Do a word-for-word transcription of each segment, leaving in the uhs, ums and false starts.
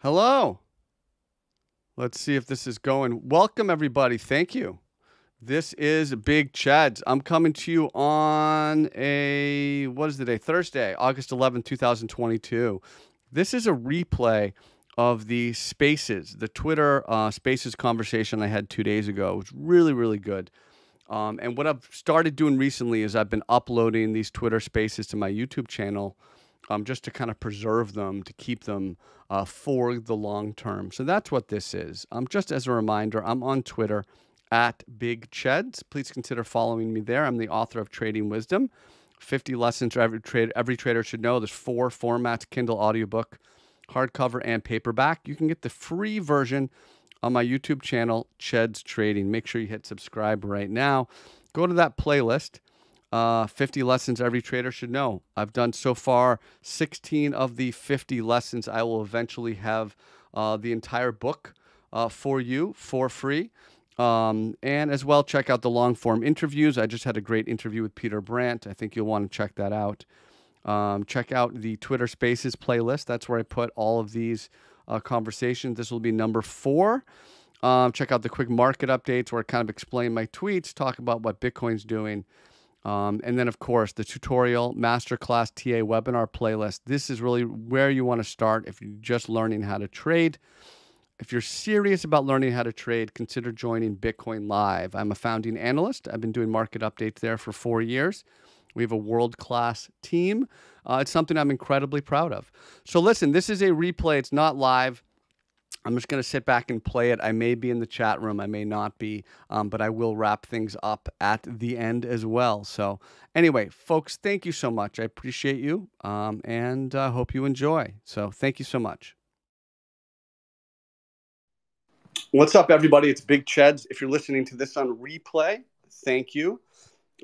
Hello. Let's see if this is going. Welcome, everybody. Thank you. This is Big Cheds. I'm coming to you on a, what is the day? Thursday, August eleventh, two thousand twenty-two. This is a replay of the Spaces, the Twitter uh, Spaces conversation I had two days ago. It was really, really good. Um, and what I've started doing recently is I've been uploading these Twitter Spaces to my YouTube channel um, just to kind of preserve them, to keep them uh, for the long term. So that's what this is. Um, just as a reminder, I'm on Twitter at Big Cheds. Please consider following me there. I'm the author of Trading Wisdom, fifty lessons every trade every trader should know. There's four formats: Kindle audiobook, hardcover, and paperback. You can get the free version on my YouTube channel, Cheds Trading. Make sure you hit subscribe right now. Go to that playlist, uh, fifty lessons every trader should know. I've done so far sixteen of the fifty lessons. I will eventually have uh, the entire book uh, for you for free. Um, and as well, check out the long form interviews. I just had a great interview with Peter Brandt. I think you'll want to check that out. Um, check out the Twitter Spaces playlist. That's where I put all of these uh, conversations. This will be number four. Um, check out the quick market updates where I kind of explain my tweets, talk about what Bitcoin's doing. Um, and then, of course, the tutorial masterclass T A webinar playlist. This is really where you want to start if you're just learning how to trade. If you're serious about learning how to trade, consider joining Bitcoin Live. I'm a founding analyst. I've been doing market updates there for four years. We have a world-class team. Uh, it's something I'm incredibly proud of. So listen, this is a replay. It's not live. I'm just going to sit back and play it. I may be in the chat room. I may not be, um, but I will wrap things up at the end as well. So anyway, folks, thank you so much. I appreciate you, um, and I uh, hope you enjoy. So thank you so much. What's up, everybody? It's Big Cheds. If you're listening to this on replay, thank you.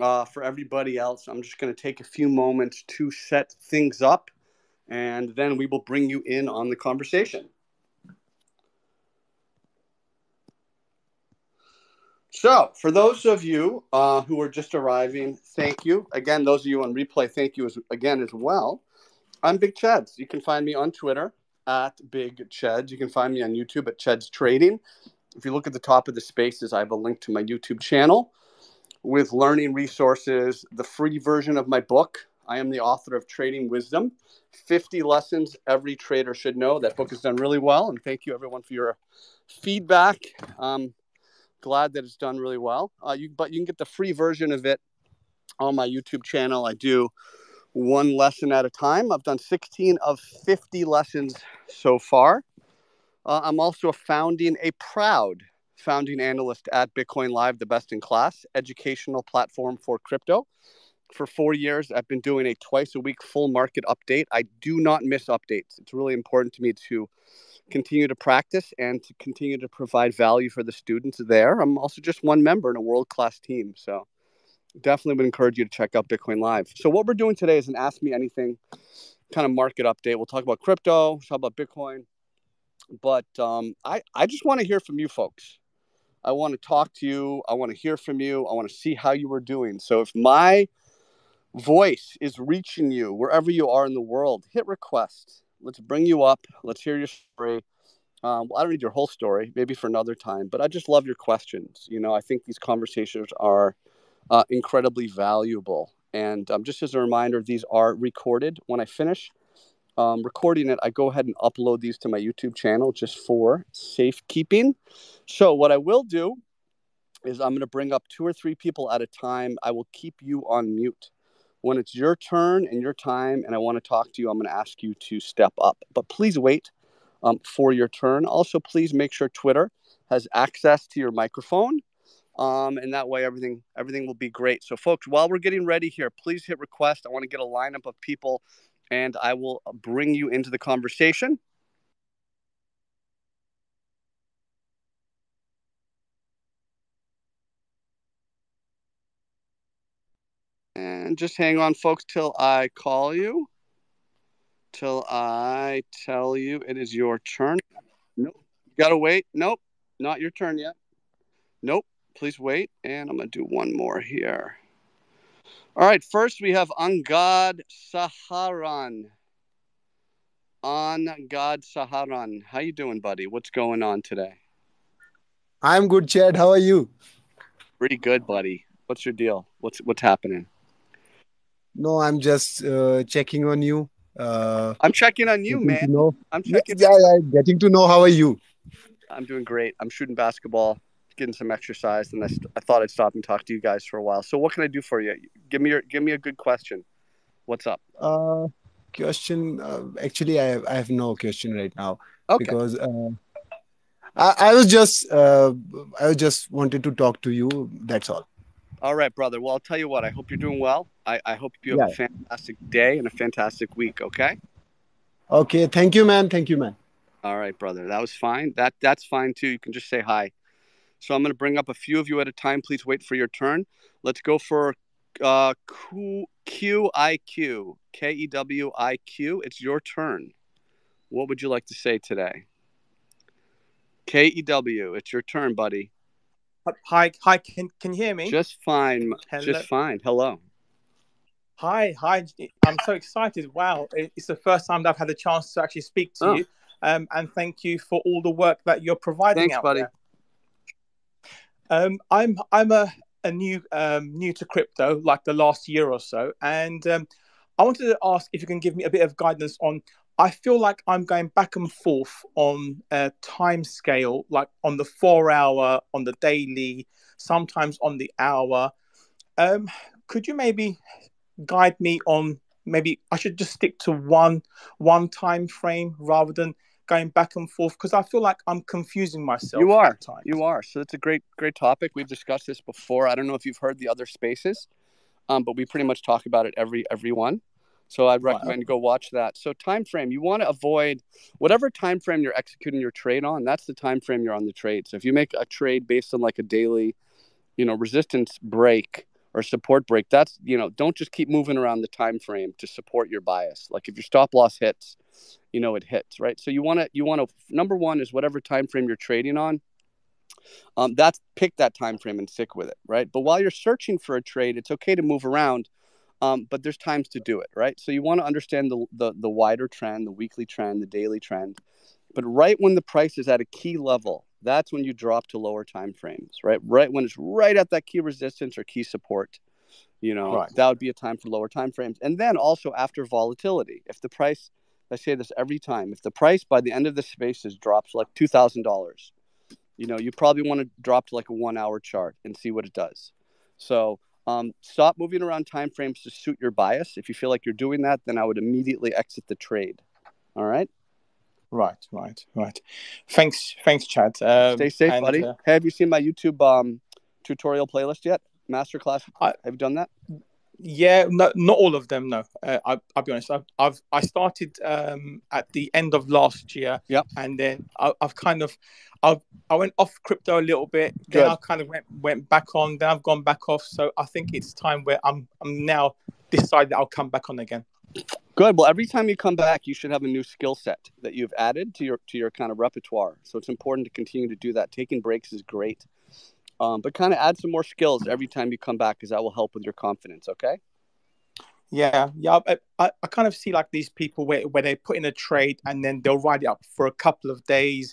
Uh, for everybody else, I'm just going to take a few moments to set things up, and then we will bring you in on the conversation. So, for those of you uh, who are just arriving, thank you. Again, those of you on replay, thank you as, again as well. I'm Big Cheds. You can find me on Twitter at Big Cheds. You can find me on YouTube at Cheds Trading. If you look at the top of the spaces, I have a link to my YouTube channel with learning resources, the free version of my book. I am the author of Trading Wisdom, fifty Lessons Every Trader Should Know. That book has done really well, and thank you, everyone, for your feedback. Um, glad that it's done really well. Uh, you, but you can get the free version of it on my YouTube channel. I do one lesson at a time. I've done sixteen of fifty lessons so far. Uh, I'm also a founding, a proud founding analyst at Bitcoin Live, the best in class educational platform for crypto. For four years, I've been doing a twice a week full market update. I do not miss updates. It's really important to me to continue to practice and to continue to provide value for the students there. I'm also just one member in a world-class team, so definitely would encourage you to check out Bitcoin Live. So what we're doing today is an Ask Me Anything kind of market update. We'll talk about crypto, we'll talk about Bitcoin. But um, I, I just want to hear from you folks. I want to talk to you. I want to hear from you. I want to see how you are doing. So if my voice is reaching you wherever you are in the world, hit request. Let's bring you up. Let's hear your story. Um, well, I don't need your whole story, maybe for another time, but I just love your questions. You know, I think these conversations are Uh, incredibly valuable. And um, just as a reminder, these are recorded. When I finish um, recording it, I go ahead and upload these to my YouTube channel just for safekeeping. So what I will do is I'm going to bring up two or three people at a time. I will keep you on mute. When it's your turn and your time and I want to talk to you, I'm going to ask you to step up. But please wait um, for your turn. Also, please make sure Twitter has access to your microphone. Um, and that way everything, everything will be great. So folks, while we're getting ready here, please hit request. I want to get a lineup of people and I will bring you into the conversation. And just hang on, folks, till I call you, till I tell you it is your turn. Nope. You gotta wait. Nope. Not your turn yet. Nope. Please wait, and I'm going to do one more here. All right, first we have Angad Saharan. Angad Saharan. How you doing, buddy? What's going on today? I'm good, Chad. How are you? Pretty good, buddy. What's your deal? What's what's happening? No, I'm just uh, checking on you. Uh, I'm checking on you, man. Know. I'm checking. Yeah, yeah, getting to know. How are you? I'm doing great. I'm shooting basketball, getting some exercise, and I, st- I thought I'd stop and talk to you guys for a while. So, what can I do for you? Give me your, give me a good question. What's up? Uh, question. Uh, actually, I have, I have no question right now. Okay. Because uh, I, I was just uh, I just wanted to talk to you. That's all. All right, brother. Well, I'll tell you what. I hope you're doing well. I, I hope you have yeah. a fantastic day and a fantastic week, okay? Okay. Thank you, man. Thank you, man. All right, brother. That was fine. That That's fine, too. You can just say hi. So I'm going to bring up a few of you at a time. Please wait for your turn. Let's go for uh, Q- Q I Q, K E W I Q. It's your turn. What would you like to say today? K E W, it's your turn, buddy. Hi, hi. Can can you hear me? Just fine. Hello. Just fine. Hello. Hi, hi. I'm so excited. Wow, it's the first time that I've had the chance to actually speak to oh. you. Um, and thank you for all the work that you're providing. Thanks, out buddy. There. Um, I'm I'm a a new um new to crypto, like the last year or so, and um, I wanted to ask if you can give me a bit of guidance on. I feel like I'm going back and forth on a time scale, like on the four hour, on the daily, sometimes on the hour. Um, could you maybe guide me on maybe I should just stick to one one time frame rather than going back and forth? Because I feel like I'm confusing myself. You are. You are. So it's a great, great topic. We've discussed this before. I don't know if you've heard the other spaces, um, but we pretty much talk about it every every one. So I'd recommend wow. go watch that. So time frame, you want to avoid whatever time frame you're executing your trade on. That's the time frame you're on the trade. So if you make a trade based on like a daily, you know, resistance break or support break, that's, you know, don't just keep moving around the time frame to support your bias. Like if your stop loss hits, you know, it hits, right? So you want to you want to number one is whatever time frame you're trading on. Um, that's pick that time frame and stick with it, right? But while you're searching for a trade, it's okay to move around. Um, but there's times to do it, right? So you want to understand the, the the wider trend, the weekly trend, the daily trend. But right when the price is at a key level, that's when you drop to lower time frames, right? Right when it's right at that key resistance or key support, you know, right. that would be a time for lower time frames. And then also after volatility, if the price, I say this every time, if the price by the end of the spaces drops like two thousand dollars, you know, you probably want to drop to like a one hour chart and see what it does. So Um, stop moving around timeframes to suit your bias. If you feel like you're doing that, then I would immediately exit the trade. All right? Right, right, right. Thanks, thanks, Chad. Um, Stay safe, and, buddy. Uh, hey, have you seen my YouTube um, tutorial playlist yet? Masterclass? I, have you done that? Yeah, no, not all of them, no. Uh, I, I'll be honest. I've, I've I started um, at the end of last year. Yep. And then I, I've kind of... I've, I went off crypto a little bit, then Good. I kind of went, went back on, then I've gone back off. So I think it's time where I'm I'm now decided that I'll come back on again. Good. Well, every time you come back, you should have a new skill set that you've added to your to your kind of repertoire. So it's important to continue to do that. Taking breaks is great, um, but kind of add some more skills every time you come back because that will help with your confidence, okay? Yeah, yeah. I, I kind of see like these people where, where they put in a trade and then they'll ride it up for a couple of days,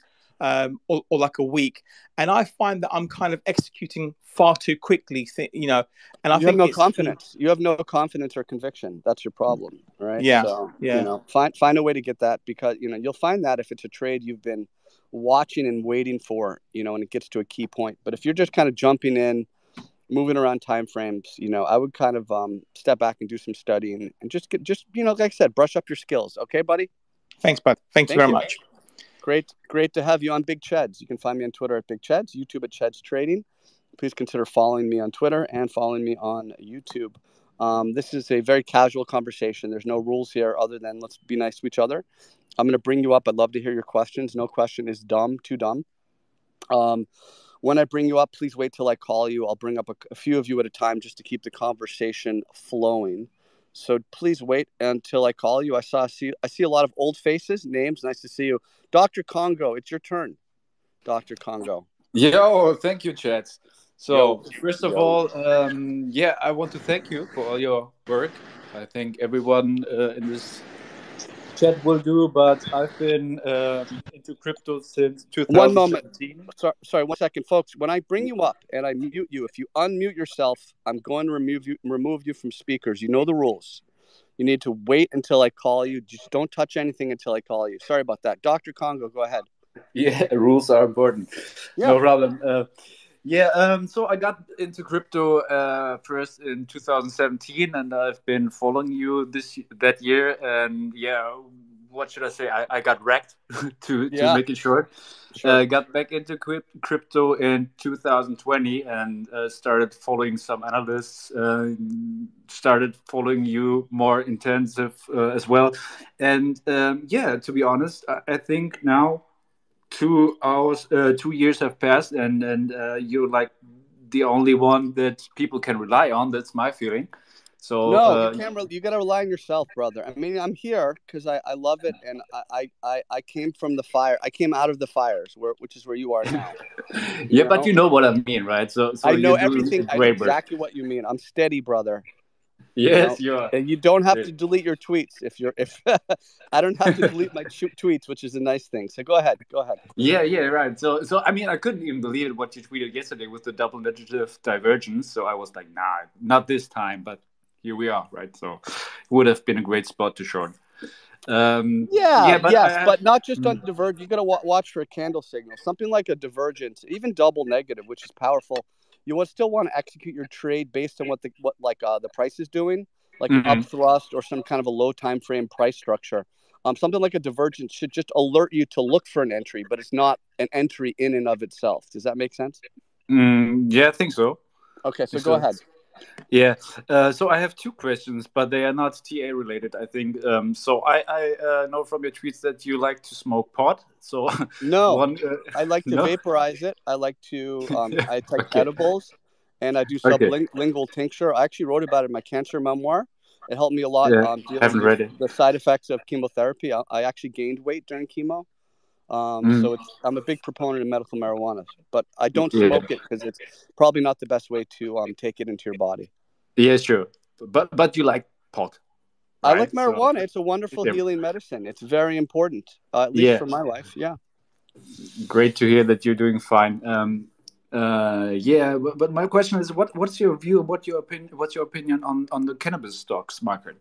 Um, or, or like a week, and I find that I'm kind of executing far too quickly, th- you know. And I you think have no confidence. You have no confidence or conviction. That's your problem, right? Yeah, so, yeah. You know, find find a way to get that because you know you'll find that if it's a trade you've been watching and waiting for, you know, and it gets to a key point. But if you're just kind of jumping in, moving around time frames, you know, I would kind of um, step back and do some studying and, and just get just you know, like I said, brush up your skills. Okay, buddy. Thanks, bud. Thanks Thank very you. much. Great, great to have you on Big Cheds. You can find me on Twitter at Big Cheds, YouTube at Cheds Trading. Please consider following me on Twitter and following me on YouTube. Um, this is a very casual conversation. There's no rules here other than let's be nice to each other. I'm going to bring you up. I'd love to hear your questions. No question is dumb, too dumb. Um, when I bring you up, please wait till I call you. I'll bring up a, a few of you at a time just to keep the conversation flowing. So please wait until I call you. I saw see I see a lot of old faces, names. Nice to see you, Doctor Kongo. It's your turn, Doctor Kongo. Yo, thank you, Chats. So Yo. first of Yo. all, um, yeah, I want to thank you for all your work. I think everyone uh, in this chat will do, but I've been uh, into crypto since twenty seventeen. One moment. Sorry, sorry, one second, folks. When I bring you up and I mute you, if you unmute yourself, I'm going to remove you, remove you from speakers. You know the rules. You need to wait until I call you. Just don't touch anything until I call you. Sorry about that. Doctor Kongo, go ahead. Yeah, rules are important. Yeah. No problem. Uh, yeah, um, so I got into crypto uh, first in two thousand seventeen, and I've been following you this that year. And yeah, what should I say? I, I got wrecked, to, yeah. to make it short. Sure. Uh, got back into crypto in two thousand twenty and uh, started following some analysts, uh, started following you more intensive uh, as well. And um, yeah, to be honest, I, I think now two hours, uh, two years have passed, and, and uh, you're like the only one that people can rely on. That's my feeling. So, no, uh, you can't re- you got to rely on yourself, brother. I mean, I'm here because I, I love it, and I, I, I came from the fire. I came out of the fires, where, which is where you are now. yeah, you know? But you know what I mean, right? So, so I know everything. I know exactly what you mean. I'm steady, brother. Yes, you know? You are. And you don't have yeah. to delete your tweets if you're if I don't have to delete my tweets, which is a nice thing. So go ahead, go ahead. Yeah, yeah, right. So, so I mean, I couldn't even believe it what you tweeted yesterday with the double negative divergence. So I was like, nah, not this time, but. Here we are, right? So it would have been a great spot to short. Um, yeah, yeah, but, yes, uh, but not just on diverge. You got to w- watch for a candle signal, something like a divergence, even double negative, which is powerful. You will still want to execute your trade based on what the what like uh, the price is doing, like mm-hmm. an upthrust or some kind of a low time frame price structure. Um, something like a divergence should just alert you to look for an entry, but it's not an entry in and of itself. Does that make sense? Mm, yeah, I think so. Okay, so go ahead. Yeah, uh, so I have two questions, but they are not T A related, I think. Um, so I, I uh, know from your tweets that you like to smoke pot. So no, one, uh, I like to no? vaporize it. I like to um, I take okay. edibles, and I do sublingual okay. tincture. I actually wrote about it in my cancer memoir. It helped me a lot. Yeah, um, dealing haven't with read it. The side effects of chemotherapy. I, I actually gained weight during chemo. Um, mm. So it's, I'm a big proponent of medical marijuana, but I don't smoke yeah. it because it's probably not the best way to um, take it into your body. Yeah, sure. But but you like pot. Right? I like marijuana. So, it's a wonderful yeah. healing medicine. It's very important, uh, at least yeah. for my life. Yeah. Great to hear that you're doing fine. Um, uh, yeah, but, but my question is, what what's your view? What your opinion? What's your opinion on, on the cannabis stocks market?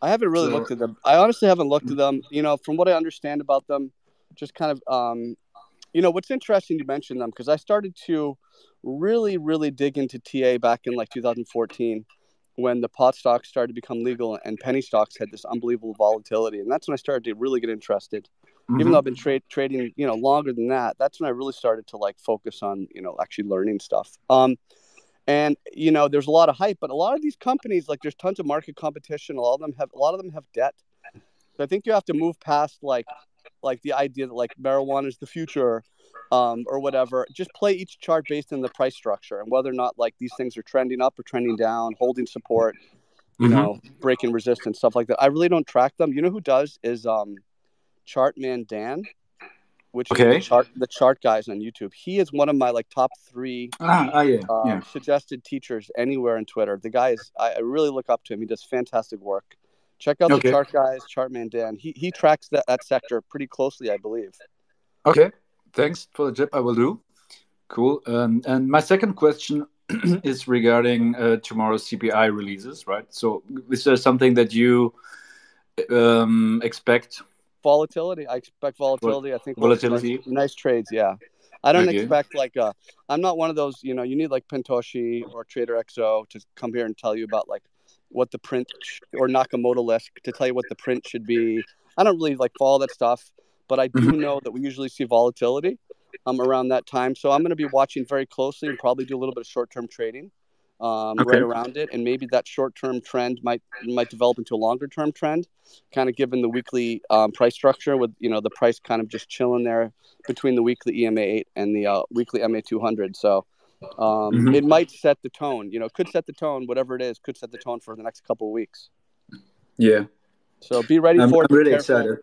I haven't really so, looked at them. I honestly haven't looked at them. You know, from what I understand about them. Just kind of, um, you know, what's interesting you mentioned them because I started to really, really dig into T A back in like two thousand fourteen when the pot stocks started to become legal and penny stocks had this unbelievable volatility. And that's when I started to really get interested, mm-hmm. even though I've been tra- trading, you know, longer than that. That's when I really started to like focus on, you know, actually learning stuff. Um, and, you know, there's a lot of hype, but a lot of these companies, like there's tons of market competition. A lot of them have, a lot of them have debt. So I think you have to move past like, like the idea that like marijuana is the future um, or whatever, just play each chart based on the price structure and whether or not like these things are trending up or trending down, holding support, you mm-hmm. know, breaking resistance, stuff like that. I really don't track them. You know who does is um, Chartman Dan, which okay. is the chart, the chart guys on YouTube. He is one of my like top three ah, oh, yeah, um, yeah. suggested teachers anywhere on Twitter. The guy is, I, I really look up to him. He does fantastic work. Check out okay. the chart guys, Chartman Dan. He he tracks that, that sector pretty closely, I believe. Okay, thanks for the tip. I will do. Cool. Um, and my second question is regarding uh, tomorrow's C P I releases, right? So is there something that you um, expect? Volatility. I expect volatility. What? I think volatility. Nice, nice trades. Yeah. I don't okay. expect like a. I'm not one of those. You know, you need like Pentoshi or Trader X O to come here and tell you about like. What the print sh- or Nakamoto list to tell you what the print should be. I don't really like follow that stuff, but I do know that we usually see volatility um, around that time. So I'm going to be watching very closely and probably do a little bit of short-term trading um, okay. right around it. And maybe that short-term trend might might develop into a longer-term trend, kind of given the weekly um, price structure with, you know, the price kind of just chilling there between the weekly E M A eight and the uh, weekly M A two hundred. So Um, mm-hmm. it might set the tone, you know, could set the tone, whatever it is, could set the tone for the next couple of weeks. Yeah. So be ready I'm, for it. I'm really careful. Excited.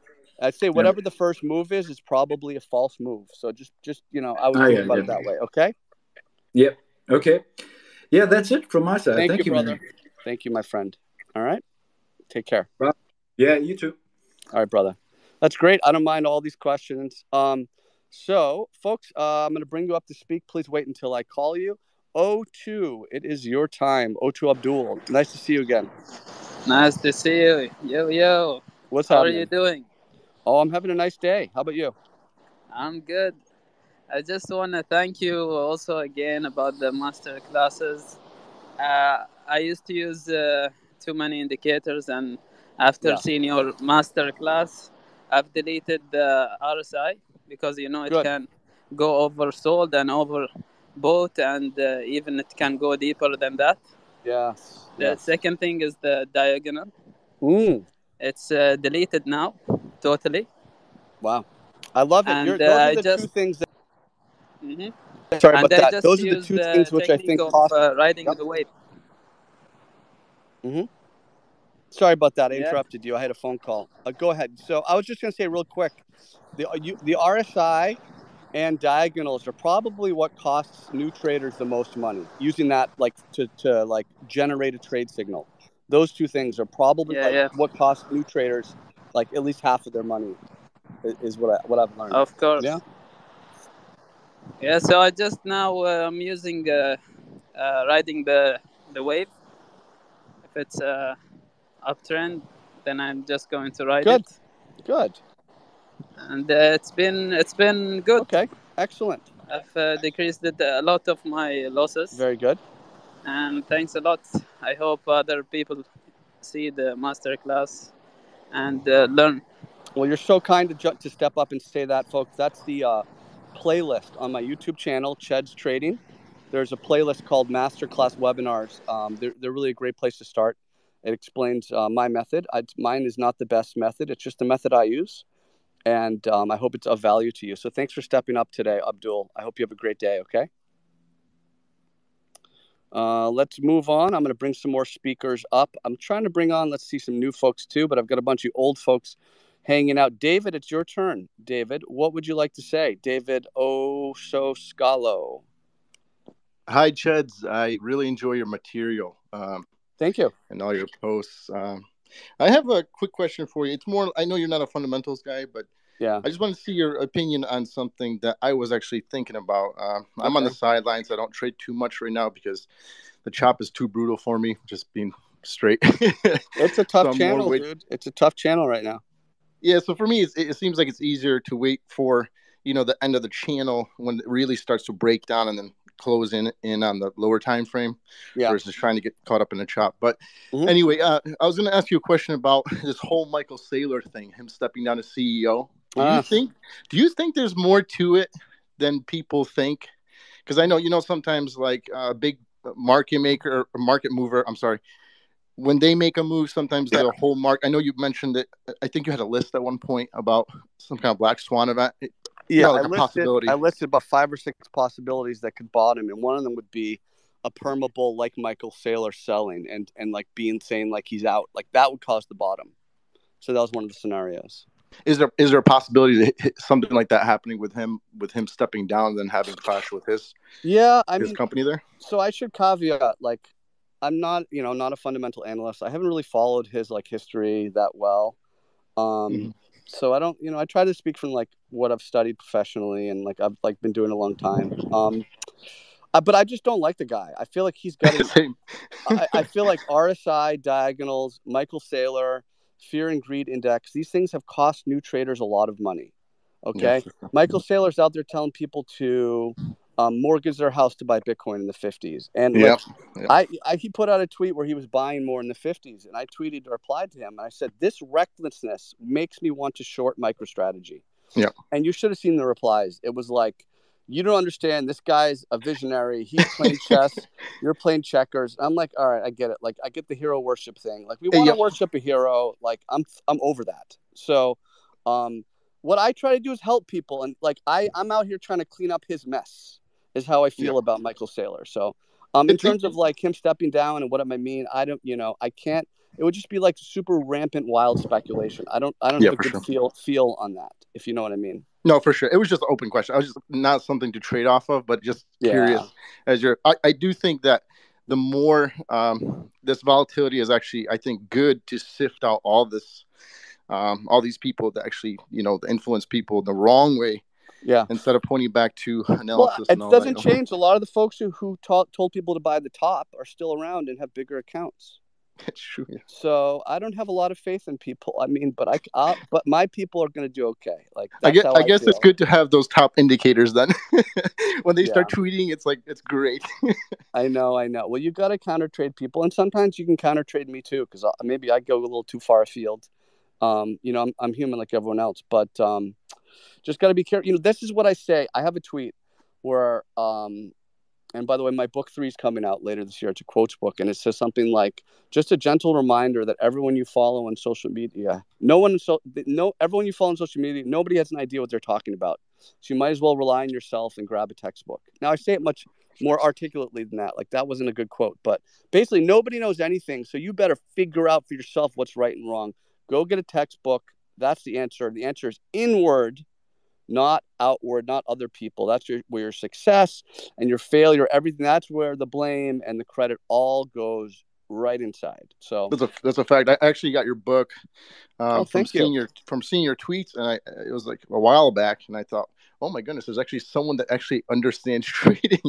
I'd say whatever yeah. the first move is, it's probably a false move. So just, just you know, I would think oh, yeah, about yeah. it that way. Okay? Yep. Yeah. Okay. Yeah, that's it from my side. Thank, Thank you, you, brother. Man. Thank you, my friend. All right? Take care. Bye. Yeah, you too. All right, brother. That's great. I don't mind all these questions. Um, so, folks, uh, I'm going to bring you up to speak. Please wait until I call you. O two, it is your time. O two Abdul, nice to see you again. Nice to see you. Yo, yo. What's up? How happening? Are you doing? Oh, I'm having a nice day. How about you? I'm good. I just want to thank you also again about the master classes. Uh, I used to use uh, too many indicators, and after yeah. seeing your master class, I've deleted the R S I because, you know, it good. Can go oversold and overbought, and uh, even it can go deeper than that. Yes. The yes. second thing is the diagonal. Ooh. It's uh, deleted now, totally. Wow. I love it. And, You're, those uh, are the just, two things that... Mm-hmm. Sorry and about that. Those are the two the things which I think of, cost... Uh, riding yep. the wave. Mm-hmm. Sorry about that. I yeah. interrupted you. I had a phone call. Uh, go ahead. So I was just going to say real quick, the you, the R S I and diagonals are probably what costs new traders the most money, using that like to, to like generate a trade signal. Those two things are probably yeah, like, yeah. what costs new traders like at least half of their money is what, I, what I've learned. Of course. Yeah. Yeah. So I just now uh, I'm using uh, uh, riding the the wave. If it's uh, uptrend, then I'm just going to ride good. it. Good. Good. And uh, it's been it's been good. Okay. Excellent. I've uh, decreased it, a lot of my losses. Very good. And thanks a lot. I hope other people see the masterclass and uh, learn. Well, you're so kind to, ju- to step up and say that, folks. That's the uh, playlist on my YouTube channel, Cheds Trading. There's a playlist called Masterclass Webinars. Um, they're, they're really a great place to start. It explains uh, my method. I, mine is not the best method. It's just the method I use. And um, I hope it's of value to you. So thanks for stepping up today, Abdul. I hope you have a great day, okay? Uh, let's move on. I'm going to bring some more speakers up. I'm trying to bring on, let's see, some new folks too, but I've got a bunch of old folks hanging out. David, it's your turn. David, what would you like to say? David Ososcalo. Hi, Cheds. I really enjoy your material. Um, Thank you. And all your posts. Um, I have a quick question for you. It's more, I know you're not a fundamentals guy, but yeah, I just want to see your opinion on something that I was actually thinking about. Uh, okay. I'm on the sidelines. I don't trade too much right now because the chop is too brutal for me, just being straight. It's a tough so channel, wait- dude. It's a tough channel right now. Yeah, so for me, it's, it seems like it's easier to wait for, you know, the end of the channel when it really starts to break down and then close in, in on the lower time frame yeah. versus trying to get caught up in a chop. But mm-hmm. anyway, uh, I was going to ask you a question about this whole Michael Saylor thing, him stepping down as C E O. Do you, uh, think, do you think there's more to it than people think? Because I know, you know, sometimes like a big market maker or market mover, I'm sorry, when they make a move, sometimes yeah. there's a whole mark. I know you mentioned that. I think you had a list at one point about some kind of black swan event. It, yeah, like I, a listed, possibility. I listed about five or six possibilities that could bottom. And one of them would be a permable like Michael Saylor selling and, and like being saying like he's out. Like that would cause the bottom. So that was one of the scenarios. Is there is there a possibility that something like that happening with him with him stepping down and then having clash with his yeah I his mean, company there? So I should caveat like I'm not you know not a fundamental analyst. I haven't really followed his like history that well. Um, mm-hmm. So I don't you know I try to speak from like what I've studied professionally and like I've like been doing a long time. Um, I, but I just don't like the guy. I feel like he's got. I, I feel like R S I diagonals, Michael Saylor. Fear and greed index. These things have cost new traders a lot of money. Okay. Yes. Michael Saylor's out there telling people to um, mortgage their house to buy Bitcoin in the fifties. And yep. Like, yep. I, I, he put out a tweet where he was buying more in the fifties. And I tweeted or replied to him. And I said, this recklessness makes me want to short MicroStrategy. Yeah. And you should have seen the replies. It was like, you don't understand. This guy's a visionary. He's playing chess. You're playing checkers. I'm like, all right, I get it. Like, I get the hero worship thing. Like, we want to yeah. worship a hero. Like, I'm I'm over that. So, um, what I try to do is help people. And, like, I, I'm out here trying to clean up his mess is how I feel yeah. about Michael Saylor. So, um, in terms of, like, him stepping down and what it might mean, I don't, you know, I can't. It would just be, like, super rampant, wild speculation. I don't I don't yeah, have a good sure. feel, feel on that, if you know what I mean. No, for sure. It was just an open question. I was just not something to trade off of, but just yeah. curious. As you're, I, I do think that the more um, this volatility is actually, I think, good to sift out all this um, all these people that actually, you know, influence people the wrong way. Yeah. Instead of pointing back to analysis. Well, it and all doesn't that. change. A lot of the folks who, who taught, told people to buy the top are still around and have bigger accounts. That's true. Yeah. So I don't have a lot of faith in people. I mean, but I, I'll, but my people are going to do okay. Like that's I guess, how I, I guess feel. It's good to have those top indicators then. When they yeah. start tweeting, it's like it's great. I know, I know. Well, you got to counter trade people, and sometimes you can counter trade me too, because maybe I go a little too far afield. Um, you know, I'm I'm human like everyone else, but um, just got to be careful. You know, this is what I say. I have a tweet where, um, and by the way, my book three is coming out later this year. It's a quotes book. And it says something like, just a gentle reminder that everyone you follow on social media, no one, so no, everyone you follow on social media, nobody has an idea what they're talking about. So you might as well rely on yourself and grab a textbook. Now, I say it much more articulately than that. Like that wasn't a good quote, but basically nobody knows anything. So you better figure out for yourself what's right and wrong. Go get a textbook. That's the answer. The answer is inward, not outward, not other people. That's your, where your success and your failure, everything, that's where the blame and the credit all goes right inside. So that's a, that's a fact. I actually got your book um, oh, from, seeing your, from seeing your tweets, and I, it was like a while back, and I thought, oh my goodness, there's actually someone that actually understands trading.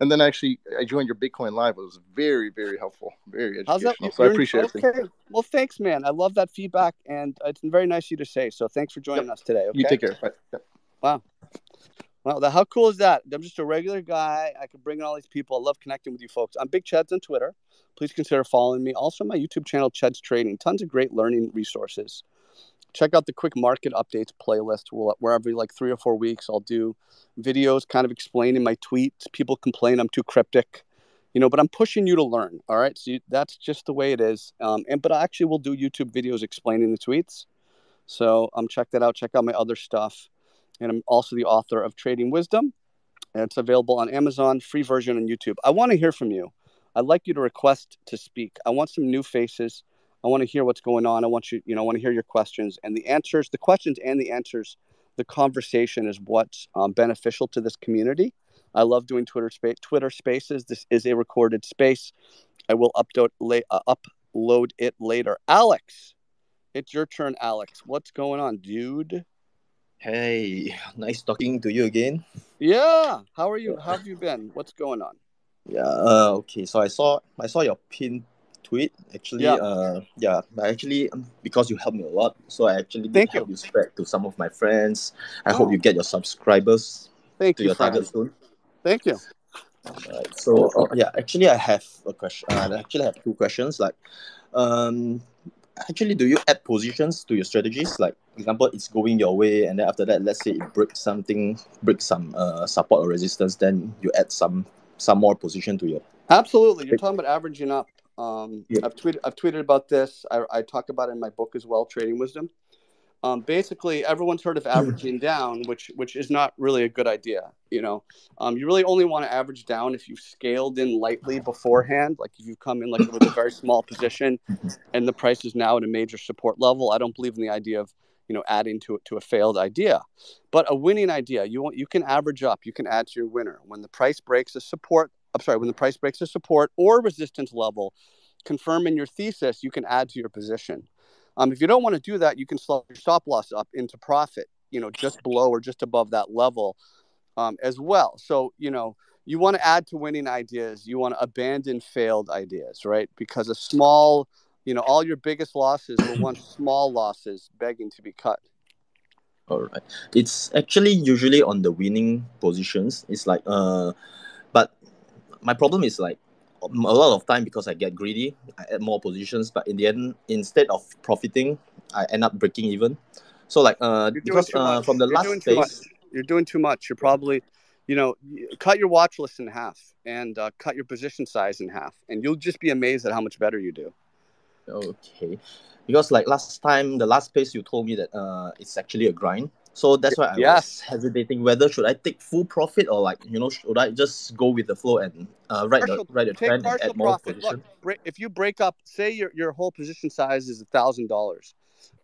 And then actually I joined your Bitcoin Live. It was very, very helpful, very educational. How's that? So I appreciate okay. it. Well, thanks, man. I love that feedback, and it's very nice of you to say. So thanks for joining yep. us today. Okay? You take care. Bye. Yep. Wow. Wow, the, how cool is that? I'm just a regular guy. I can bring in all these people. I love connecting with you folks. I'm Big Cheds on Twitter. Please consider following me. Also, my YouTube channel, Cheds Trading. Tons of great learning resources. Check out the quick market updates playlist where every like three or four weeks I'll do videos kind of explaining my tweets. People complain I'm too cryptic, you know, but I'm pushing you to learn. All right. So you, that's just the way it is. Um, and but I actually will do YouTube videos explaining the tweets. So um, check that out. Check out my other stuff. And I'm also the author of Trading Wisdom. And it's available on Amazon, free version on YouTube. I want to hear from you. I'd like you to request to speak. I want some new faces. I want to hear what's going on. I want you, you know, I want to hear your questions and the answers, the questions and the answers. The conversation is what's um, beneficial to this community. I love doing Twitter space, Twitter Spaces. This is a recorded space. I will upload, lay, uh, upload it later. Alex, it's your turn, Alex. What's going on, dude? Hey, nice talking to you again. Yeah. How are you? How have you been? What's going on? Yeah. Uh, okay. So I saw, I saw your pin tweet actually. Yeah. Uh, yeah, actually, because you helped me a lot, so I actually did help you spread to some of my friends. I oh. hope you get your subscribers Thank to you, your target soon. Thank you. Alright, so uh, yeah, actually, I have a question. Uh, I actually have two questions. Like, um, actually, do you add positions to your strategies? Like, for example, it's going your way, and then after that, let's say it breaks something, breaks some uh, support or resistance, then you add some some more position to your. Absolutely, you're talking about averaging up. Um, yeah. I've tweeted, I've tweeted about this. I, I talk about it in my book as well, Trading Wisdom. Um, basically, everyone's heard of averaging down, which which is not really a good idea. You know, um, you really only want to average down if you've scaled in lightly beforehand. Like if you come in like with a very small position, and the price is now at a major support level. I don't believe in the idea of you know adding to it to a failed idea, but a winning idea. You want you can average up. You can add to your winner when the price breaks a support. I'm sorry, when the price breaks a support or resistance level, confirming your thesis, you can add to your position. Um, if you don't want to do that, you can slot your stop loss up into profit, you know, just below or just above that level um, as well. So, you know, you want to add to winning ideas. You want to abandon failed ideas, right? Because a small, you know, all your biggest losses were once small losses begging to be cut. All right. It's actually usually on the winning positions. It's like, uh, but... my problem is like a lot of time because I get greedy, I add more positions, but in the end, instead of profiting, I end up breaking even. So like, uh, because uh, from the last phase, you're doing too much. You're probably, you know, cut your watch list in half and uh, cut your position size in half, and you'll just be amazed at how much better you do. Okay, because like last time, the last phase you told me that uh, it's actually a grind. So that's why I yes. was hesitating whether should I take full profit or like, you know, should I just go with the flow and uh, ride partial, the, ride the trend and add more profit. Position? Look, break, if you break up, say your, your whole position size is one thousand dollars.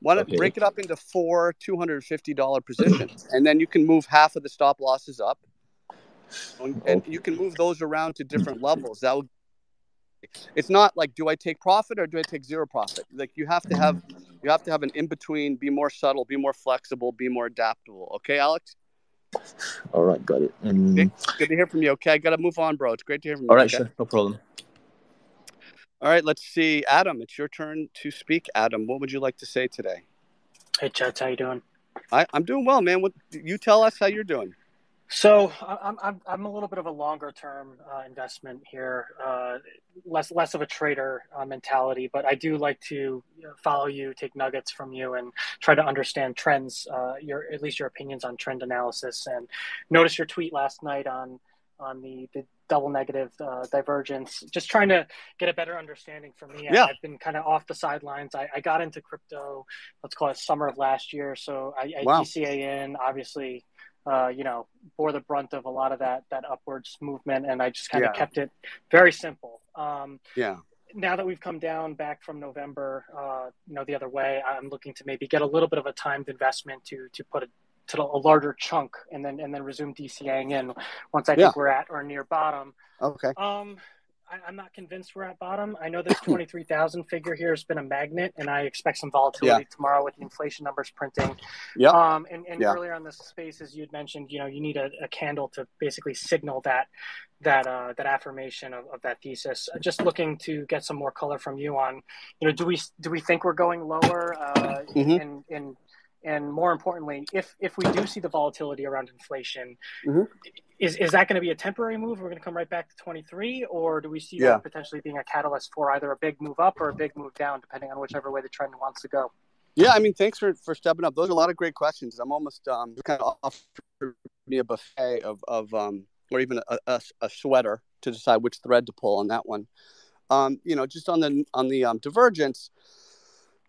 Why don't okay. break it up into four two hundred fifty dollars positions and then you can move half of the stop losses up and, and you can move those around to different levels. That will It's not like, do I take profit or do I take zero profit? Like you have to have, you have to have an in-between, be more subtle, be more flexible, be more adaptable. Okay, Alex? All right, got it. Um, Nick, good to hear from you. Okay, I got to move on, bro. It's great to hear from you. All right, okay? Sure, no problem. All right, let's see. Adam, it's your turn to speak. Adam, what would you like to say today? Hey, Cheds, how you doing? I, I'm doing well, man. What, you tell us how you're doing. So I'm I'm I'm a little bit of a longer term uh, investment here, uh, less less of a trader uh, mentality, but I do like to follow you, take nuggets from you, and try to understand trends. Uh, your at least your opinions on trend analysis. And notice your tweet last night on on the, the double negative uh, divergence. Just trying to get a better understanding for me. Yeah. I, I've been kind of off the sidelines. I, I got into crypto, let's call it summer of last year. So I, I wow. D C A in, obviously. Uh, you know, bore the brunt of a lot of that that upwards movement, and I just kind of yeah. kept it very simple. Um, yeah. Now that we've come down back from November, uh, you know, the other way, I'm looking to maybe get a little bit of a timed investment to to put a, to a larger chunk, and then and then resume DCAing in once I yeah. think we're at or near bottom. Okay. Um, I, I'm not convinced we're at bottom. I know this twenty-three thousand figure here has been a magnet, and I expect some volatility yeah. tomorrow with the inflation numbers printing. Yeah. Um, and and yeah. earlier on this space, as you had mentioned, you know, you need a, a candle to basically signal that that uh, that affirmation of, of that thesis. Just looking to get some more color from you on, you know, do we do we think we're going lower? Uh, mm-hmm. in, in And more importantly, if if we do see the volatility around inflation, mm-hmm. is, is that going to be a temporary move? We're going to come right back to twenty-three? Or do we see yeah. that potentially being a catalyst for either a big move up or a big move down, depending on whichever way the trend wants to go? Yeah, I mean, thanks for, for stepping up. Those are a lot of great questions. I'm almost um, kind of offering me a buffet of, of um, or even a, a, a sweater to decide which thread to pull on that one. Um, you know, just on the, on the um, divergence,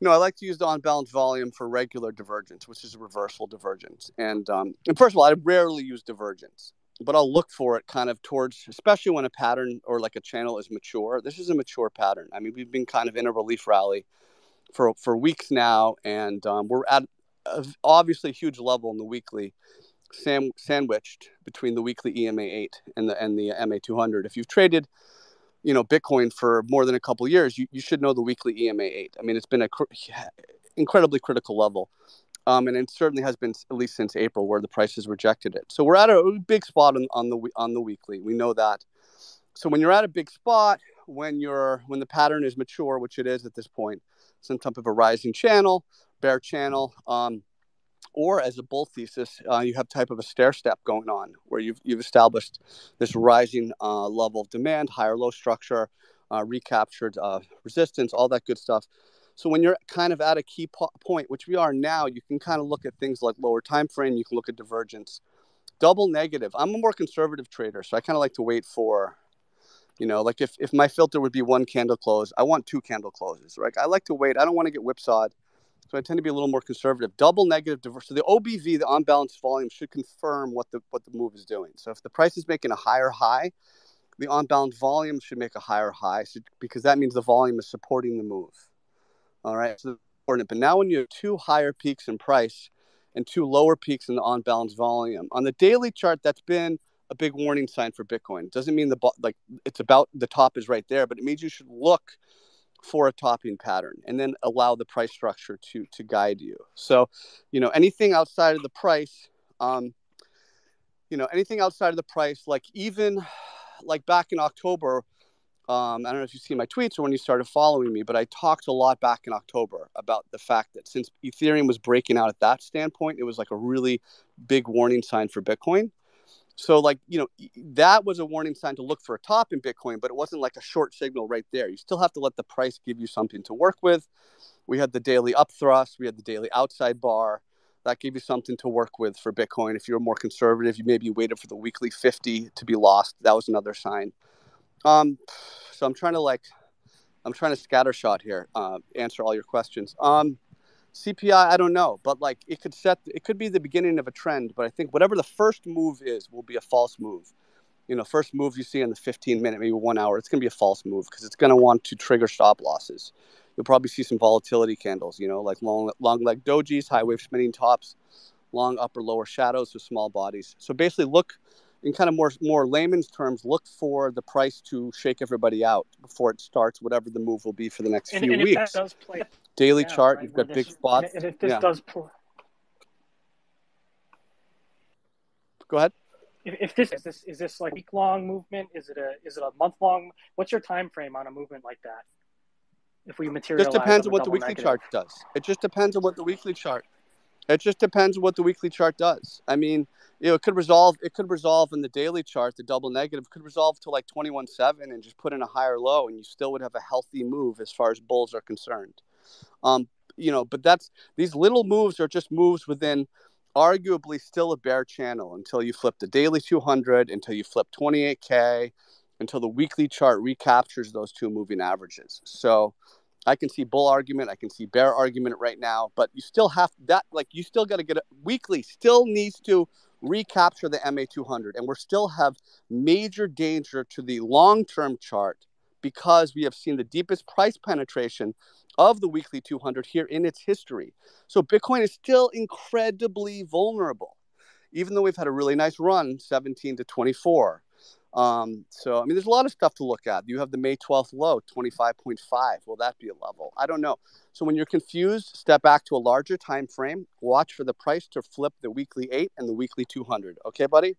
no, I like to use the on-balance volume for regular divergence, which is a reversal divergence. And, um, and first of all, I rarely use divergence, but I'll look for it kind of towards, especially when a pattern or like a channel is mature. This is a mature pattern. I mean, we've been kind of in a relief rally for, for weeks now, and um, we're at a obviously huge level in the weekly, sam- sandwiched between the weekly E M A eight and the, and the M A two hundred. If you've traded, you know, Bitcoin for more than a couple of years, you, you should know the weekly E M A eight. I mean, it's been a cr- incredibly critical level. Um, and it certainly has been, at least since April, where the prices rejected it. So we're at a big spot on, on the on the weekly. We know that. So when you're at a big spot, when you're when the pattern is mature, which it is at this point, some type of a rising channel, bear channel, um, or as a bull thesis, uh, you have type of a stair step going on where you've, you've established this rising uh, level of demand, higher low structure, uh, recaptured uh, resistance, all that good stuff. So when you're kind of at a key po- point, which we are now, you can kind of look at things like lower time frame. You can look at divergence, double negative. I'm a more conservative trader, so I kind of like to wait for, you know, like if, if my filter would be one candle close, I want two candle closes, right? I like to wait. I don't want to get whipsawed. So I tend to be a little more conservative. Double negative divergence. So the O B V, the on-balance volume, should confirm what the what the move is doing. So if the price is making a higher high, the on-balance volume should make a higher high, so, because that means the volume is supporting the move. All right, so that's important. But now when you have two higher peaks in price and two lower peaks in the on-balance volume, on the daily chart, that's been a big warning sign for Bitcoin. It doesn't mean the like it's about the top is right there, but it means you should look for a topping pattern and then allow the price structure to to guide you. So, you know, anything outside of the price, um, you know, anything outside of the price, like even like back in October, um, I don't know if you see my tweets or when you started following me, but I talked a lot back in October about the fact that since Ethereum was breaking out at that standpoint, it was like a really big warning sign for Bitcoin. So like, you know, that was a warning sign to look for a top in Bitcoin, but it wasn't like a short signal right there. You still have to let the price give you something to work with. We had the daily up thrust. We had the daily outside bar. That gave you something to work with for Bitcoin. If you were more conservative, you maybe waited for the weekly fifty to be lost. That was another sign. Um, so I'm trying to like, I'm trying to scattershot here, uh, answer all your questions. Um, C P I, I don't know, but like it could set, it could be the beginning of a trend, but I think whatever the first move is will be a false move. You know, first move you see in the fifteen minute, maybe one hour, it's going to be a false move because it's going to want to trigger stop losses. You'll probably see some volatility candles, you know, like long, long leg dojis, high wave spinning tops, long upper lower shadows with small bodies. So basically look in kind of more more layman's terms, look for the price to shake everybody out before it starts, whatever the move will be for the next and, few and weeks. If that does play, daily yeah, chart, right, you've got big this, spots. And if this yeah. does play, go ahead. If, if this is this is this like week long movement? Is it a is it a month long? What's your time frame on a movement like that? If we materialize, just depends on what the weekly negative. chart does. It just depends on what the weekly chart. It just depends on what the weekly chart does. I mean, you know, it could resolve. It could resolve in the daily chart. The double negative could resolve to like twenty-one seven and just put in a higher low, and you still would have a healthy move as far as bulls are concerned. Um, you know, but that's these little moves are just moves within, arguably, still a bear channel until you flip the daily two hundred, until you flip twenty-eight K, until the weekly chart recaptures those two moving averages. So I can see bull argument, I can see bear argument right now, but you still have that, like you still got to get a weekly still needs to recapture the M A two hundred, and we're still have major danger to the long-term chart because we have seen the deepest price penetration of the weekly two hundred here in its history. So Bitcoin is still incredibly vulnerable, even though we've had a really nice run, seventeen to twenty-four. Um, so, I mean, there's a lot of stuff to look at. You have the May twelfth low, twenty-five point five. Will that be a level? I don't know. So when you're confused, step back to a larger time frame. Watch for the price to flip the weekly eight and the weekly two hundred. Okay, buddy?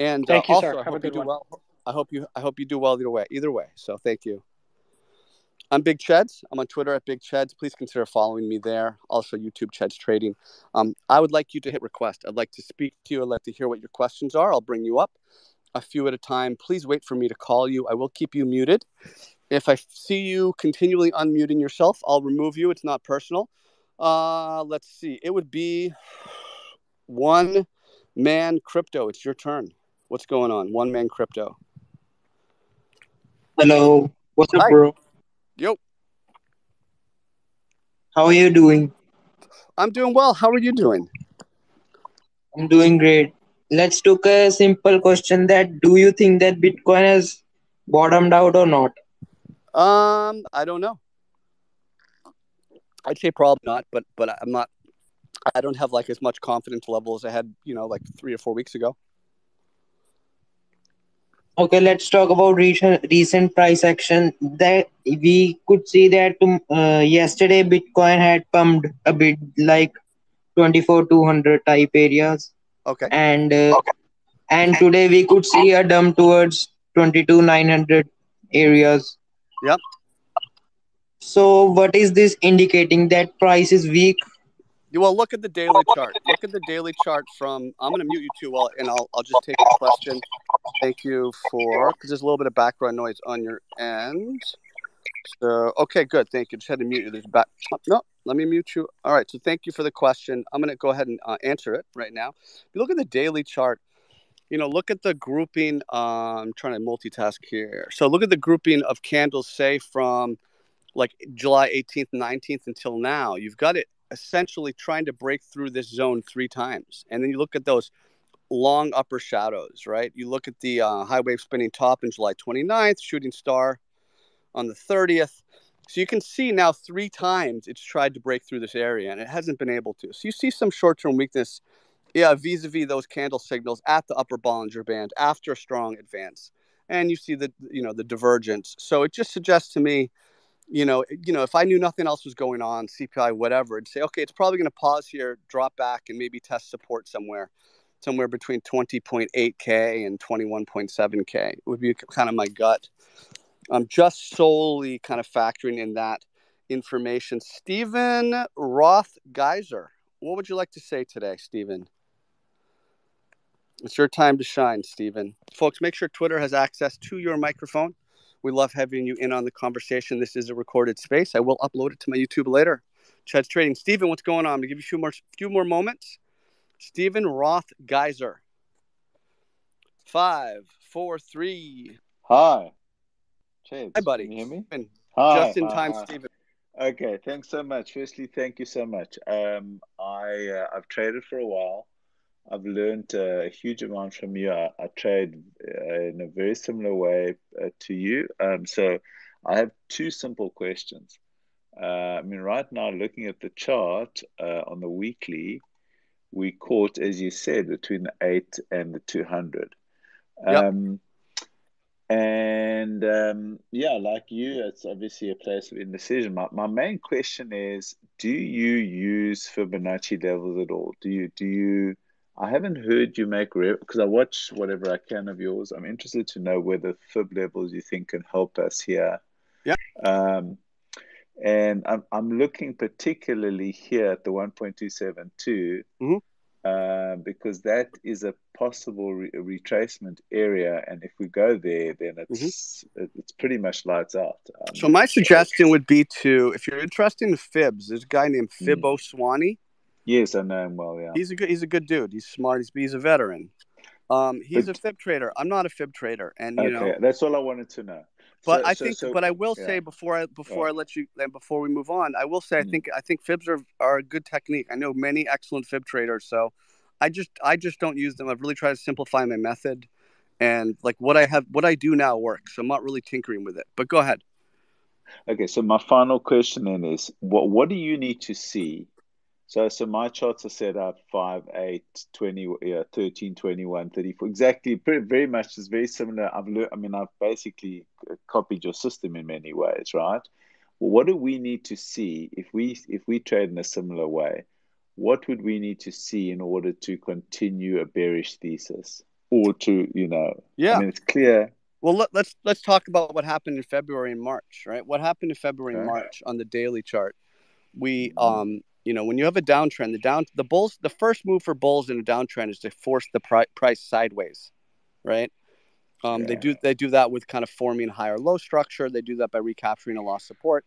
And thank uh, you, also, sir. I hope you do one. well. I hope you, I hope you do well either way. Either way. So thank you. I'm Big Cheds. I'm on Twitter at Big Cheds. Please consider following me there. Also, YouTube Cheds Trading. Um, I would like you to hit request. I'd like to speak to you. I'd like to hear what your questions are. I'll bring you up a few at a time. Please wait for me to call you. I will keep you muted. If I see you continually unmuting yourself, I'll remove you. It's not personal. Uh, let's see. It would be One Man Crypto. It's your turn. What's going on? One Man Crypto. Hello. What's up, Hi. bro? Yo. How are you doing? I'm doing well. How are you doing? I'm doing great. Let's take a simple question that do you think that Bitcoin has bottomed out or not? Um, I don't know. I'd say probably not, but but I'm not I don't have like as much confidence level as I had, you know, like three or four weeks ago. Okay, let's talk about recent recent price action. That we could see that uh, yesterday Bitcoin had pumped a bit, like twenty-four two hundred type areas. Okay. And uh, okay. and today we could see a dump towards twenty-two nine hundred areas. Yep. So what is this indicating? That price is weak? Well, look at the daily chart. Look at the daily chart from – I'm going to mute you too, while, and I'll I'll just take the question. Thank you for – because there's a little bit of background noise on your end. So, okay, good. Thank you. Just had to mute you. There's back. No, let me mute you. All right, so thank you for the question. I'm going to go ahead and uh, answer it right now. If you look at the daily chart, you know, look at the grouping uh, – I'm trying to multitask here. So look at the grouping of candles, say, from like July eighteenth, nineteenth until now. You've got it essentially trying to break through this zone three times. And then you look at those long upper shadows, right? You look at the uh, high wave spinning top in July twenty-ninth, shooting star on the thirtieth. So you can see now three times it's tried to break through this area and it hasn't been able to. So you see some short-term weakness, yeah, vis-a-vis those candle signals at the upper Bollinger Band after a strong advance. And you see the, you know, the divergence. So it just suggests to me, You know, you know, if I knew nothing else was going on, C P I, whatever, and say, okay, it's probably going to pause here, drop back, and maybe test support somewhere, somewhere between twenty point eight K and twenty-one point seven K would be kind of my gut. I'm just solely kind of factoring in that information. Stephen Rothgeiser, what would you like to say today, Stephen? It's your time to shine, Stephen. Folks, make sure Twitter has access to your microphone. We love having you in on the conversation. This is a recorded space. I will upload it to my YouTube later. Cheds Trading. Steven, what's going on? I'm going to give you a few more, few more moments. Steven Rothgeiser. Five, four, three. Hi. Cheds. Hi, buddy. Can you hear me? Steven. Hi. Just in hi, time, hi. Steven. Okay. Thanks so much. Firstly, thank you so much. Um, I, uh, I've traded for a while. I've learned a huge amount from you. I, I trade in a very similar way uh, to you. Um, so I have two simple questions. Uh, I mean, right now, looking at the chart uh, on the weekly, we caught, as you said, between the eight and the two hundred. Yep. Um, and um, yeah, like you, it's obviously a place of indecision. My, my main question is, do you use Fibonacci levels at all? Do you, do you, I haven't heard you make, because I watch whatever I can of yours. I'm interested to know whether Fib levels you think can help us here. Yeah. Um, and I'm, I'm looking particularly here at the one point two seven two, mm-hmm. uh, because that is a possible re retracement area. And if we go there, then it's, mm-hmm. it, it's pretty much lights out. Um, so my suggestion would be to, if you're interested in Fibs, there's a guy named Fibo mm. Swanny. Yes, I know him well, yeah. He's a good, he's a good dude. He's smart. He's, he's a veteran. Um, he's but, a Fib trader. I'm not a Fib trader. And, okay, you know, that's all I wanted to know. But so, I so, think, so, but I will yeah. say before I before yeah. I let you, and before we move on, I will say mm. I think I think Fibs are are a good technique. I know many excellent Fib traders, so I just I just don't use them. I've really tried to simplify my method, and like what I have, what I do now works. So I'm not really tinkering with it. But go ahead. Okay, so my final question then is, what what do you need to see? So so my charts are set up five, eight, twenty, thirteen, twenty-one, thirty-four, exactly, pretty, very much is very similar. I've learned, I mean, I've basically copied your system in many ways, right? Well, what do we need to see if we, if we trade in a similar way? What would we need to see in order to continue a bearish thesis or to, you know, yeah. I mean, it's clear. Well, let, let's, let's talk about what happened in February and March, right? What happened in February and okay. March on the daily chart? We, um, you know, when you have a downtrend, the down the bulls, the first move for bulls in a downtrend is to force the pri price sideways, right? Um, yeah. They do they do that with kind of forming higher low structure. They do that by recapturing a lost support,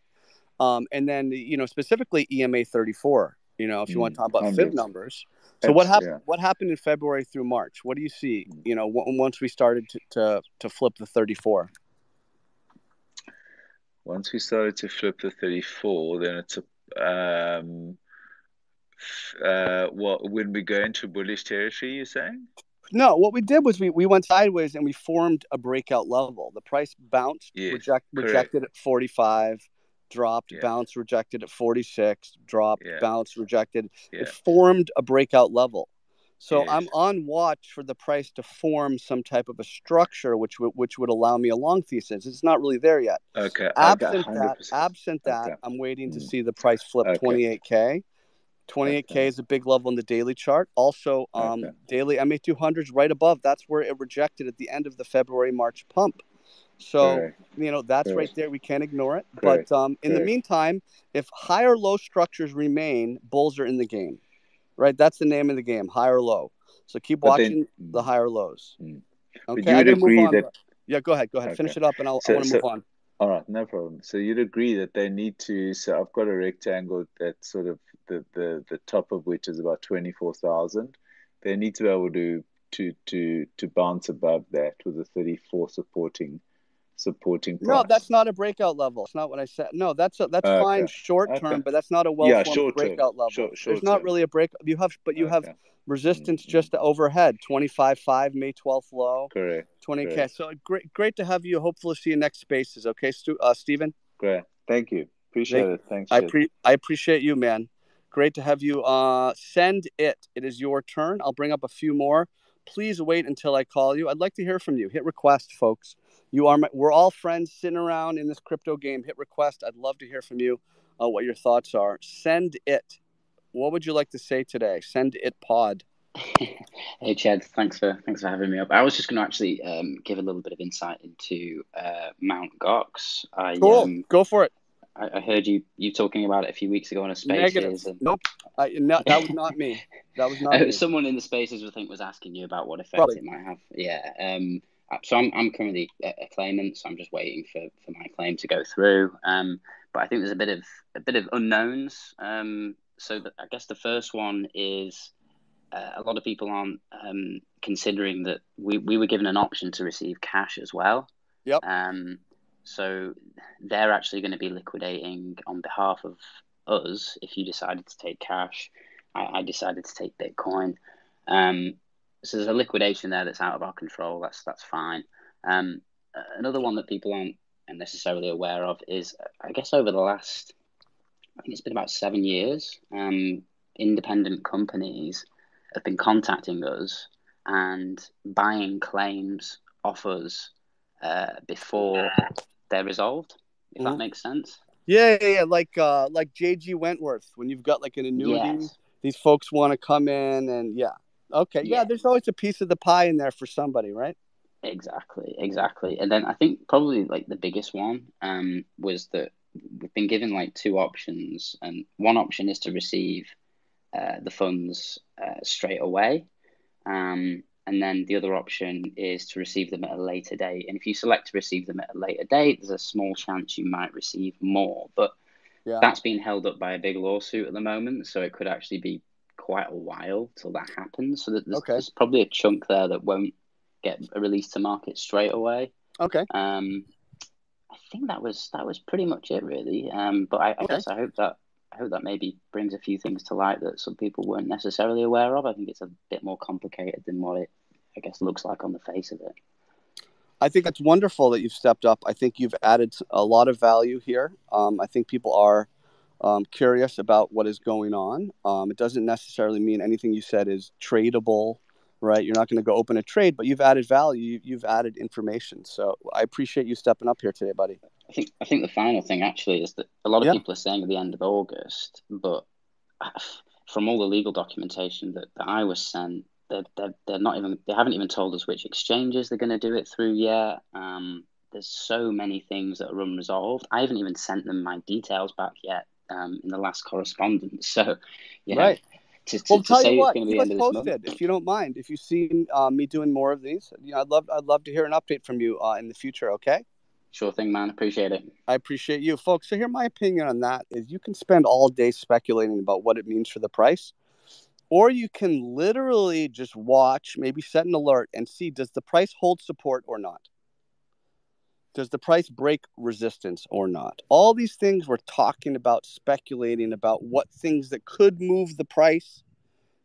um, and then you know specifically E M A thirty-four. You know, if you mm, want to talk about Fib numbers. So what happened? Yeah. What happened in February through March? What do you see? You know, w once we started to, to to flip the thirty-four. Once we started to flip the thirty-four, then it's a. Um... Uh, well, when we go into bullish territory, you're saying? No, what we did was we, we went sideways and we formed a breakout level. The price bounced, yes, reject, rejected at forty-five, dropped, yeah. bounced, rejected at forty-six, dropped, yeah. bounced, rejected. Yeah. It formed a breakout level. So yes. I'm on watch for the price to form some type of a structure which, which would allow me a long thesis. It's not really there yet. Okay. Absent okay, that, absent that okay. I'm waiting to see the price flip okay. twenty-eight K. twenty-eight K okay. is a big level in the daily chart. Also, um, okay. daily M A two hundreds right above. That's where it rejected at the end of the February-March pump. So, okay. you know, that's okay. right there. We can't ignore it. Okay. But um, in okay. the meantime, if higher low structures remain, bulls are in the game, right? That's the name of the game, higher low. So keep watching then, the higher lows. Mm. Okay, but you would agree that... Yeah, go ahead. Go ahead. Okay. Finish it up, and I'll, so, I want to so... move on. All right, no problem. So you'd agree that they need to, so I've got a rectangle that sort of the, the, the top of which is about twenty-four thousand. They need to be able to, to, to, to bounce above that with a thirty-four supporting, supporting price. No, that's not a breakout level. It's not what I said. No, that's a, that's okay. fine short term, okay. but that's not a well-formed yeah, breakout term. level. Short, short There's not term. really a break. You have, but you okay. have resistance mm-hmm. just overhead, twenty-five five, May twelfth low. Correct. twenty K. Great. So great, great to have you. Hopefully see you next Spaces. Okay, Stu, uh, Stephen. Great. Thank you. Appreciate Thank, it. Thanks. I, pre I appreciate you, man. Great to have you. Uh, send it. It is your turn. I'll bring up a few more. Please wait until I call you. I'd like to hear from you. Hit request, folks. You are my, we're all friends sitting around in this crypto game. Hit request. I'd love to hear from you. Uh, what your thoughts are. Send it. What would you like to say today? Send it pod. Hey, Cheds, thanks for thanks for having me up. I was just going to actually um, give a little bit of insight into uh, Mount. Gox. I, cool. Um, Go for it. I, I heard you you talking about it a few weeks ago on a Spaces. And... Nope. I, no, that was not me. That was not me. Someone in the Spaces, I think, was asking you about what effect Probably. it might have. Yeah. Um, so I'm I'm currently a claimant, so I'm just waiting for, for my claim to go through. Um, but I think there's a bit of a bit of unknowns. Um, so the, I guess the first one is. Uh, a lot of people aren't um, considering that we, we were given an option to receive cash as well. Yep. Um, so they're actually going to be liquidating on behalf of us if you decided to take cash. I, I decided to take Bitcoin. Um, so there's a liquidation there that's out of our control. That's, that's fine. Um, another one that people aren't necessarily aware of is, I guess, over the last, I think it's been about seven years, um, independent companies have been contacting us and buying claims off us uh, before they're resolved, if mm-hmm. that makes sense. Yeah, yeah, yeah. Like, uh, like J G Wentworth, when you've got like an annuity, yes. these folks want to come in and yeah. Okay, yeah. yeah, there's always a piece of the pie in there for somebody, right? Exactly, exactly. And then I think probably like the biggest one um, was that we've been given like two options. And one option is to receive uh, the funds uh, straight away. Um, and then the other option is to receive them at a later date. And if you select to receive them at a later date, there's a small chance you might receive more. But yeah. that's being held up by a big lawsuit at the moment. So it could actually be quite a while till that happens. So that there's, okay. there's probably a chunk there that won't get released to market straight away. Okay. Um, I think that was that was pretty much it, really. Um, but I, I okay. guess I hope that I hope that maybe brings a few things to light that some people weren't necessarily aware of. I think it's a bit more complicated than what it, I guess, looks like on the face of it. I think that's wonderful that you've stepped up. I think you've added a lot of value here. Um, I think people are um, curious about what is going on. Um, it doesn't necessarily mean anything you said is tradable. Right. You're not going to go open a trade, but you've added value. You've added information. So I appreciate you stepping up here today, buddy. I think I think the final thing, actually, is that a lot of yeah. people are saying at the end of August, but from all the legal documentation that, that I was sent, they're, they're, they're not even they haven't even told us which exchanges they're going to do it through yet. Um, there's so many things that are unresolved. I haven't even sent them my details back yet um, in the last correspondence. So, you know. Right. To, to, well, to tell you what, keep us posted if you don't mind. If you see uh, me doing more of these, you know, I'd love, I'd love to hear an update from you uh, in the future. Okay. Sure thing, man. Appreciate it. I appreciate you, folks. So here, my opinion on that is: you can spend all day speculating about what it means for the price, or you can literally just watch, maybe set an alert, and see: does the price hold support or not? Does the price break resistance or not? All these things we're talking about, speculating about what things that could move the price.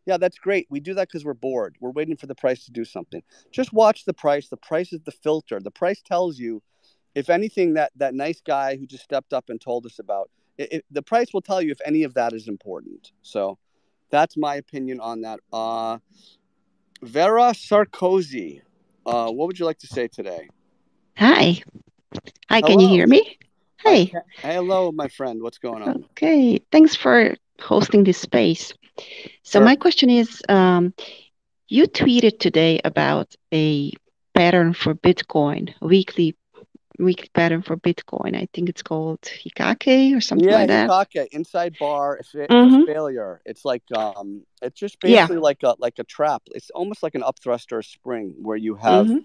Yeah, that's great. We do that because we're bored. We're waiting for the price to do something. Just watch the price. The price is the filter. The price tells you, if anything, that, that nice guy who just stepped up and told us about, it, it, the price will tell you if any of that is important. So that's my opinion on that. Uh, Vera Sarkozy, uh, what would you like to say today? Hi. Hi, can hello. You hear me? Hey. Hello, my friend. What's going on? Okay. Thanks for hosting this space. So sure. My question is, um, you tweeted today about a pattern for Bitcoin, a weekly, weekly pattern for Bitcoin. I think it's called Hikake or something yeah, like that. Yeah, Hikake, inside bar, if it, mm-hmm. it's failure. It's like, um, it's just basically yeah. like a like a trap. It's almost like an up thrust or a spring where you have... Mm-hmm.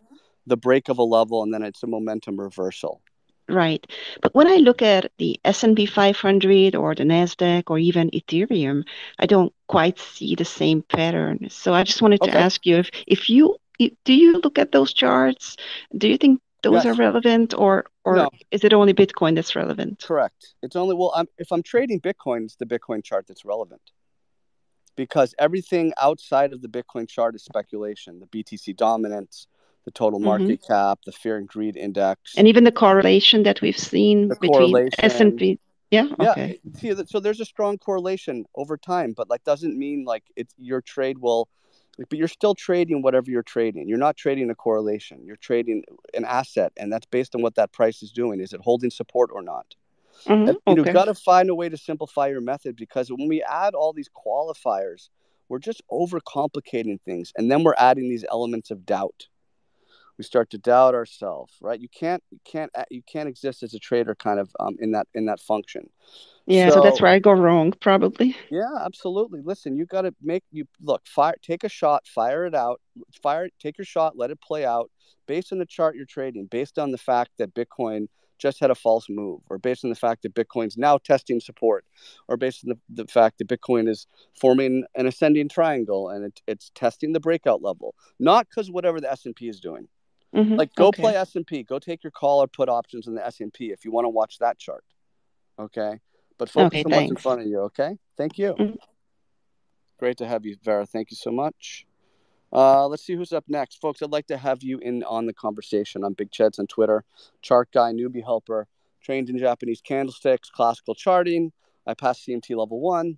the break of a level, and then it's a momentum reversal. Right. But when I look at the S and P five hundred or the NASDAQ or even Ethereum, I don't quite see the same pattern. So I just wanted okay. to ask you, if, if you, do you look at those charts? Do you think those yes. are relevant, or, or no. is it only Bitcoin that's relevant? Correct. It's only, well, I'm, if I'm trading Bitcoin, it's the Bitcoin chart that's relevant. Because everything outside of the Bitcoin chart is speculation, the B T C dominance, the total market mm-hmm. cap, the fear and greed index. And even the correlation that we've seen the between S and P. Yeah, okay. Yeah. See, so there's a strong correlation over time, but like doesn't mean like it's your trade will, like, but you're still trading whatever you're trading. You're not trading a correlation. You're trading an asset, and that's based on what that price is doing. Is it holding support or not? Mm-hmm. And, you okay. You've got to find a way to simplify your method, because when we add all these qualifiers, we're just overcomplicating things, and then we're adding these elements of doubt. We start to doubt ourselves, right? You can't, you can't, you can't exist as a trader, kind of um, in that in that function. Yeah, so, so that's where I go wrong, probably. Yeah, absolutely. Listen, you got to make you look. Fire, take a shot, fire it out, fire, take your shot, let it play out, based on the chart you're trading, based on the fact that Bitcoin just had a false move, or based on the fact that Bitcoin's now testing support, or based on the, the fact that Bitcoin is forming an ascending triangle and it, it's testing the breakout level, not because whatever the S and P is doing. Mm-hmm. Like, go okay. play S and P. Go take your call or put options in the S and P if you want to watch that chart. Okay? But focus okay, on thanks. What's in front of you, okay? Thank you. Mm-hmm. Great to have you, Vera. Thank you so much. Uh, let's see who's up next. Folks, I'd like to have you in on the conversation. I'm Big Cheds on Twitter, chart guy, newbie helper, trained in Japanese candlesticks, classical charting. I passed C M T level one.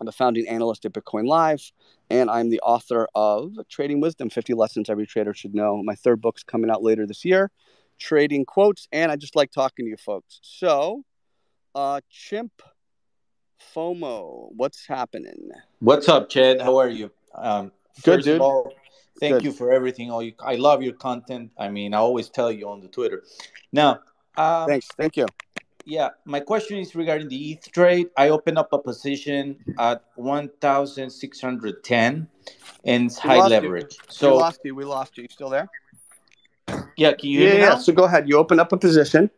I'm a founding analyst at Bitcoin Live, and I'm the author of Trading Wisdom, fifty Lessons Every Trader Should Know. My third book's coming out later this year, Trading Quotes, and I just like talking to you folks. So, uh, Chimp FOMO, what's happening? What's up, Chad? How are you? Um, Good, dude. First of all, thank you for everything. All you, I love your content. I mean, I always tell you on the Twitter. Now, um, thanks. Thank you. Yeah, my question is regarding the E T H trade. I opened up a position at one thousand six hundred ten and high leverage. You. So we lost you. We lost you. You still there? Yeah, can you hear yeah, me? Yeah, now? So go ahead. You opened up a position.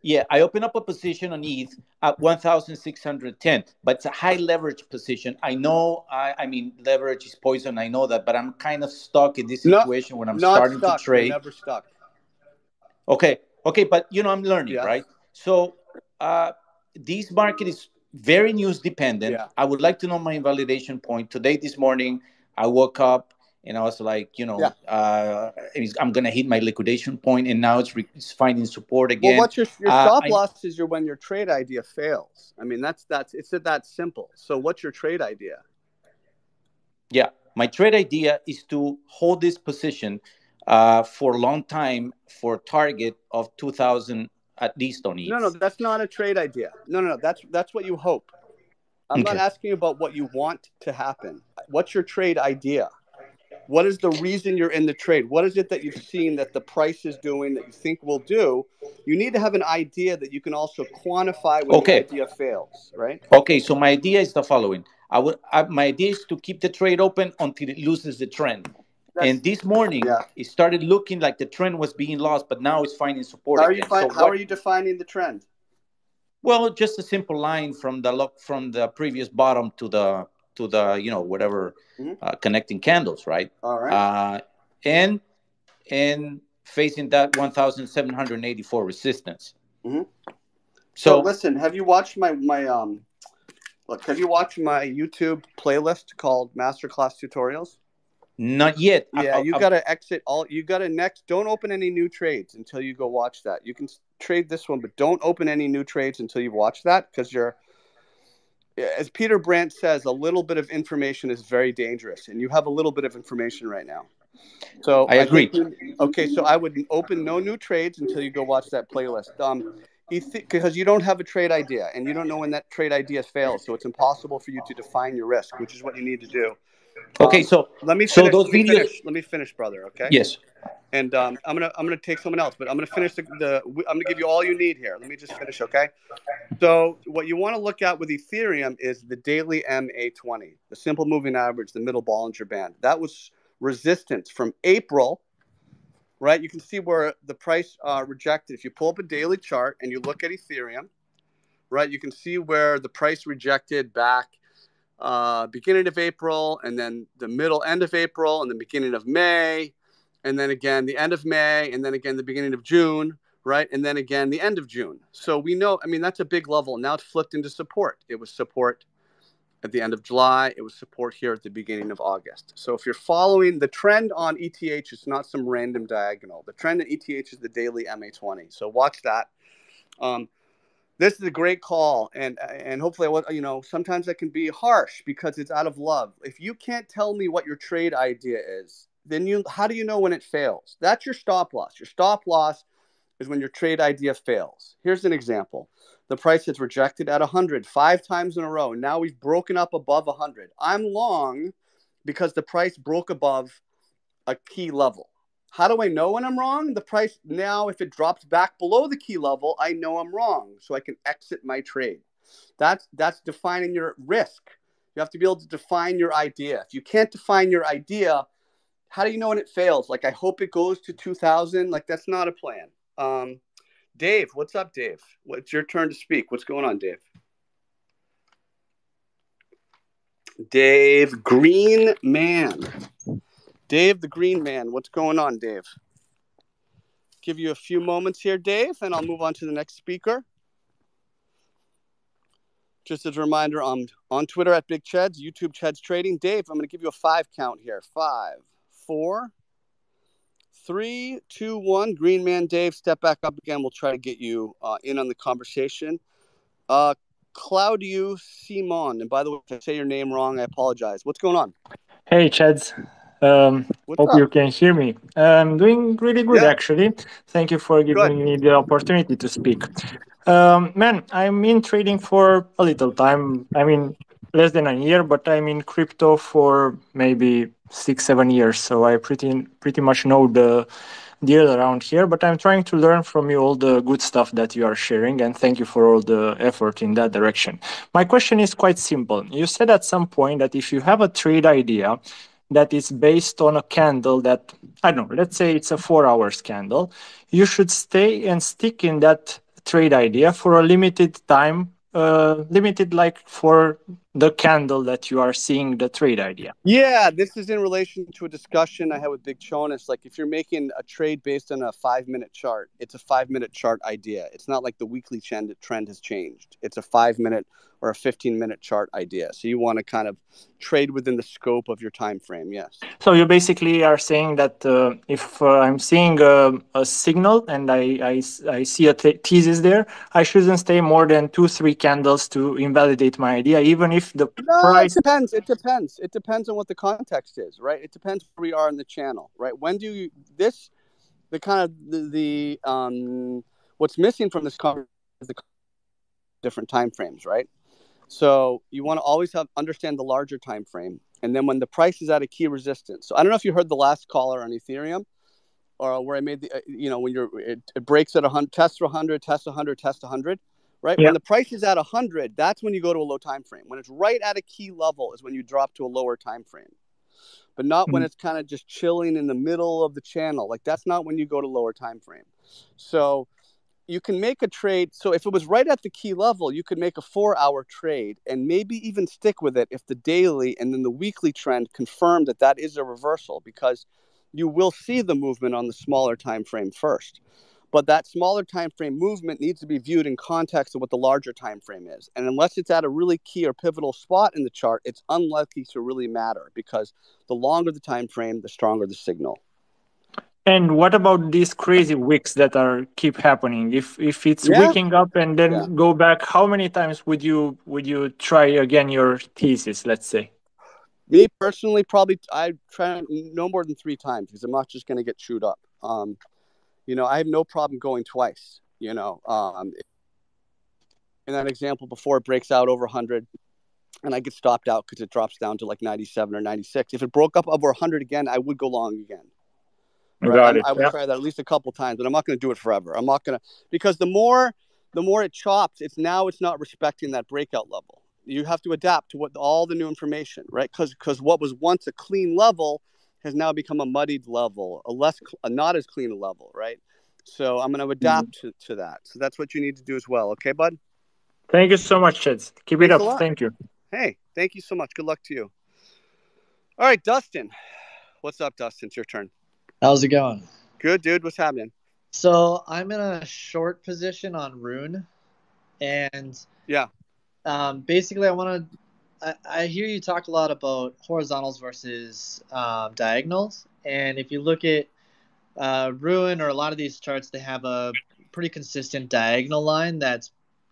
Yeah, I opened up a position on E T H at one thousand six hundred ten, but it's a high leverage position. I know, I, I mean, leverage is poison. I know that, but I'm kind of stuck in this situation no, when I'm starting stuck. to trade. You're never stuck. Okay, okay, but you know, I'm learning, yeah. right? So uh, this market is very news dependent. Yeah. I would like to know my invalidation point. Today, this morning, I woke up and I was like, you know, yeah. uh, I'm going to hit my liquidation point, and now it's, re it's finding support again. Well, what's your, your stop uh, loss I, is your, when your trade idea fails. I mean, that's, that's, it's that simple. So what's your trade idea? Yeah, my trade idea is to hold this position uh, for a long time for target of two thousand. At least on E T H. No, no, that's not a trade idea. No, no, no, that's that's what you hope. I'm okay. not asking you about what you want to happen. What's your trade idea? What is the reason you're in the trade? What is it that you've seen that the price is doing that you think will do? You need to have an idea that you can also quantify when okay. the idea fails, right? Okay, so my idea is the following. I would I, my idea is to keep the trade open until it loses the trend. That's, and this morning, yeah. it started looking like the trend was being lost, but now it's finding support. How, are you, find, so how what, are you defining the trend? Well, just a simple line from the look from the previous bottom to the to the you know whatever mm-hmm. uh, connecting candles, right? All right. Uh, and and facing that one thousand seven hundred eighty-four resistance. Mm-hmm. so, so listen, have you watched my my um? Look, have you watched my YouTube playlist called Masterclass Tutorials? Not yet. Yeah, I, I, you got to exit all. You got to next. Don't open any new trades until you go watch that. You can trade this one, but don't open any new trades until you've watched that, because you're, as Peter Brandt says, a little bit of information is very dangerous, and you have a little bit of information right now. So I agree. I you, okay, so I would open no new trades until you go watch that playlist. Um, because you don't have a trade idea, and you don't know when that trade idea fails, so it's impossible for you to define your risk, which is what you need to do. Okay, so um, let me finish, so those let me videos. Finish, let me finish, brother. Okay. Yes. And um, I'm gonna I'm gonna take someone else, but I'm gonna finish the, the. I'm gonna give you all you need here. Let me just finish, okay? So what you want to look at with Ethereum is the daily M A twenty, the simple moving average, the middle Bollinger Band. That was resistance from April, right? You can see where the price uh, rejected. If you pull up a daily chart and you look at Ethereum, right, you can see where the price rejected back. Uh, beginning of April, and then the middle end of April, and the beginning of May, and then again the end of May, and then again the beginning of June, right? And then again the end of June. So we know, I mean, that's a big level. Now it's flipped into support. It was support at the end of July. It was support here at the beginning of August. So if you're following the trend on E T H, it's not some random diagonal. The trend in E T H is the daily M A twenty. So watch that. Um, This is a great call, and and hopefully, I, you know, sometimes that can be harsh because it's out of love. If you can't tell me what your trade idea is, then you how do you know when it fails? That's your stop loss. Your stop loss is when your trade idea fails. Here's an example. The price is rejected at one hundred five times in a row. Now we've broken up above one hundred. I'm long because the price broke above a key level. How do I know when I'm wrong? The price now, if it drops back below the key level, I know I'm wrong, so I can exit my trade. That's, that's defining your risk. You have to be able to define your idea. If you can't define your idea, how do you know when it fails? Like, I hope it goes to two thousand. Like, that's not a plan. Um, Dave, what's up, Dave? It's your turn to speak. What's going on, Dave? Dave Green Man. Dave, the Green Man. What's going on, Dave? Give you a few moments here, Dave, and I'll move on to the next speaker. Just as a reminder, I'm on Twitter at Big Cheds, YouTube Cheds Trading. Dave, I'm going to give you a five count here. Five, four, three, two, one. Green Man Dave, step back up again. We'll try to get you uh, in on the conversation. Uh, Claudio Simon. And by the way, if I say your name wrong, I apologize. What's going on? Hey, Cheds. Um, hope up? You can hear me. I'm doing really good, yeah. actually. Thank you for giving good. me the opportunity to speak. Um, man, I'm in trading for a little time. I mean, less than a year, but I'm in crypto for maybe six, seven years. So I pretty pretty much know the deal around here, but I'm trying to learn from you all the good stuff that you are sharing, and thank you for all the effort in that direction. My question is quite simple. You said at some point that if you have a trade idea that is based on a candle that, I don't know, let's say it's a four hours candle, you should stay and stick in that trade idea for a limited time, uh, limited like for the candle that you are seeing the trade idea. Yeah, this is in relation to a discussion I had with Big Chonis. Like, if you're making a trade based on a five-minute chart, it's a five-minute chart idea. It's not like the weekly trend trend has changed. It's a five-minute or a fifteen-minute chart idea. So you want to kind of trade within the scope of your time frame, yes. So you basically are saying that uh, if uh, I'm seeing a, a signal and I, I, I see a th- thesis there, I shouldn't stay more than two, three candles to invalidate my idea, even if the no, price... It depends. It depends. It depends on what the context is, right? It depends where we are in the channel, right? When do you... This, the kind of the... the um, what's missing from this conversation is the different time frames, right? So you want to always have understand the larger time frame, and then when the price is at a key resistance. So I don't know if you heard the last caller on Ethereum, or where I made the, uh, you know, when you're it, it breaks at a hundred, test one hundred, test one hundred, test one hundred, right? Yeah. When the price is at one hundred, that's when you go to a low time frame. When it's right at a key level is when you drop to a lower time frame, but not mm-hmm. when it's kind of just chilling in the middle of the channel. Like, that's not when you go to lower time frame. So you can make a trade. So if it was right at the key level, you could make a four-hour trade and maybe even stick with it if the daily and then the weekly trend confirm that that is a reversal, because you will see the movement on the smaller time frame first. But that smaller time frame movement needs to be viewed in context of what the larger time frame is. And unless it's at a really key or pivotal spot in the chart, it's unlikely to really matter, because the longer the time frame, the stronger the signal. And what about these crazy wicks that are keep happening? If if it's yeah. waking up and then yeah. go back, how many times would you would you try again your thesis, let's say? Me personally, probably I try no more than three times, because I'm not just going to get chewed up. Um, you know, I have no problem going twice. You know, um, in that example, before it breaks out over one hundred, and I get stopped out because it drops down to like ninety-seven or ninety-six. If it broke up over one hundred again, I would go long again. Right? I would yeah. try that at least a couple times, but I'm not going to do it forever. I'm not going to, because the more, the more it chops, it's now it's not respecting that breakout level. You have to adapt to what all the new information, right? Because because what was once a clean level has now become a muddied level, a less, a not as clean a level, right? So I'm going to adapt mm-hmm. to, to that. So that's what you need to do as well. Okay, bud. Thank you so much, Cheds. Keep Thanks it up. Thank you. Hey, thank you so much. Good luck to you. All right, Dustin. What's up, Dustin? It's your turn. How's it going? Good, dude. What's happening? So I'm in a short position on Rune, and yeah, um, basically I want to. I, I hear you talk a lot about horizontals versus um, diagonals, and if you look at uh, Rune or a lot of these charts, they have a pretty consistent diagonal line that's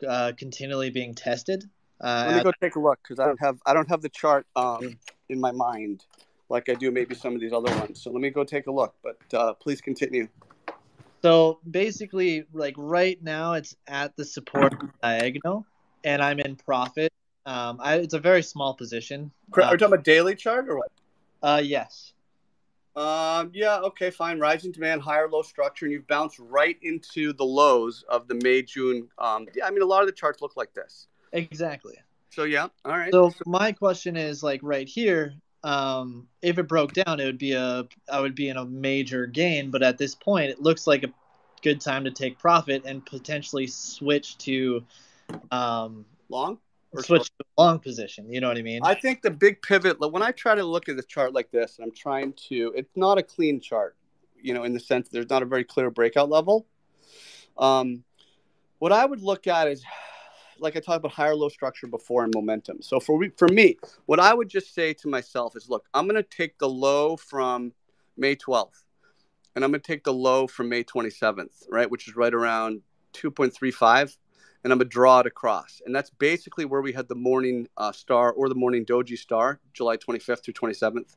uh, continually being tested. Uh, Let me go take a look, because I don't have I don't have the chart um, in my mind, like I do maybe some of these other ones. So let me go take a look, but uh, please continue. So basically, like right now, it's at the support diagonal, and I'm in profit. Um, I, it's a very small position. Are um, we talking about daily chart or what? Uh, yes. Um, yeah, okay, fine. Rising demand, higher low structure, and you've bounced right into the lows of the May, June. Um, yeah, I mean, a lot of the charts look like this. Exactly. So yeah, all right. So my question is, like right here, Um, if it broke down, it would be a, I would be in a major gain, but at this point, it looks like a good time to take profit and potentially switch to, um, long or switch short? To a long position. You know what I mean? I think the big pivot, when I try to look at the chart like this, and I'm trying to, it's not a clean chart, you know, in the sense there's not a very clear breakout level. Um, what I would look at is, like I talked about higher low structure before and momentum. So for for me, what I would just say to myself is, look, I'm going to take the low from May twelfth, and I'm going to take the low from May twenty-seventh, right, which is right around two point three five. and I'm going to draw it across. And that's basically where we had the morning uh, star or the morning doji star, July twenty-fifth through twenty-seventh.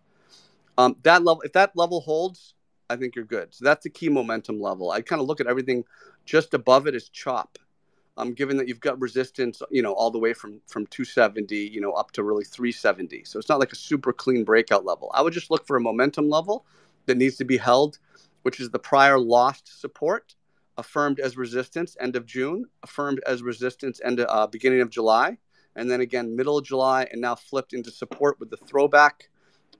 Um, that level, if that level holds, I think you're good. So that's the key momentum level. I kind of look at everything just above it as chop. Um, given that you've got resistance, you know, all the way from, from two seventy, you know, up to really three seventy. So it's not like a super clean breakout level. I would just look for a momentum level that needs to be held, which is the prior lost support, affirmed as resistance end of June, affirmed as resistance end of, uh, beginning of July, and then again middle of July, and now flipped into support with the throwback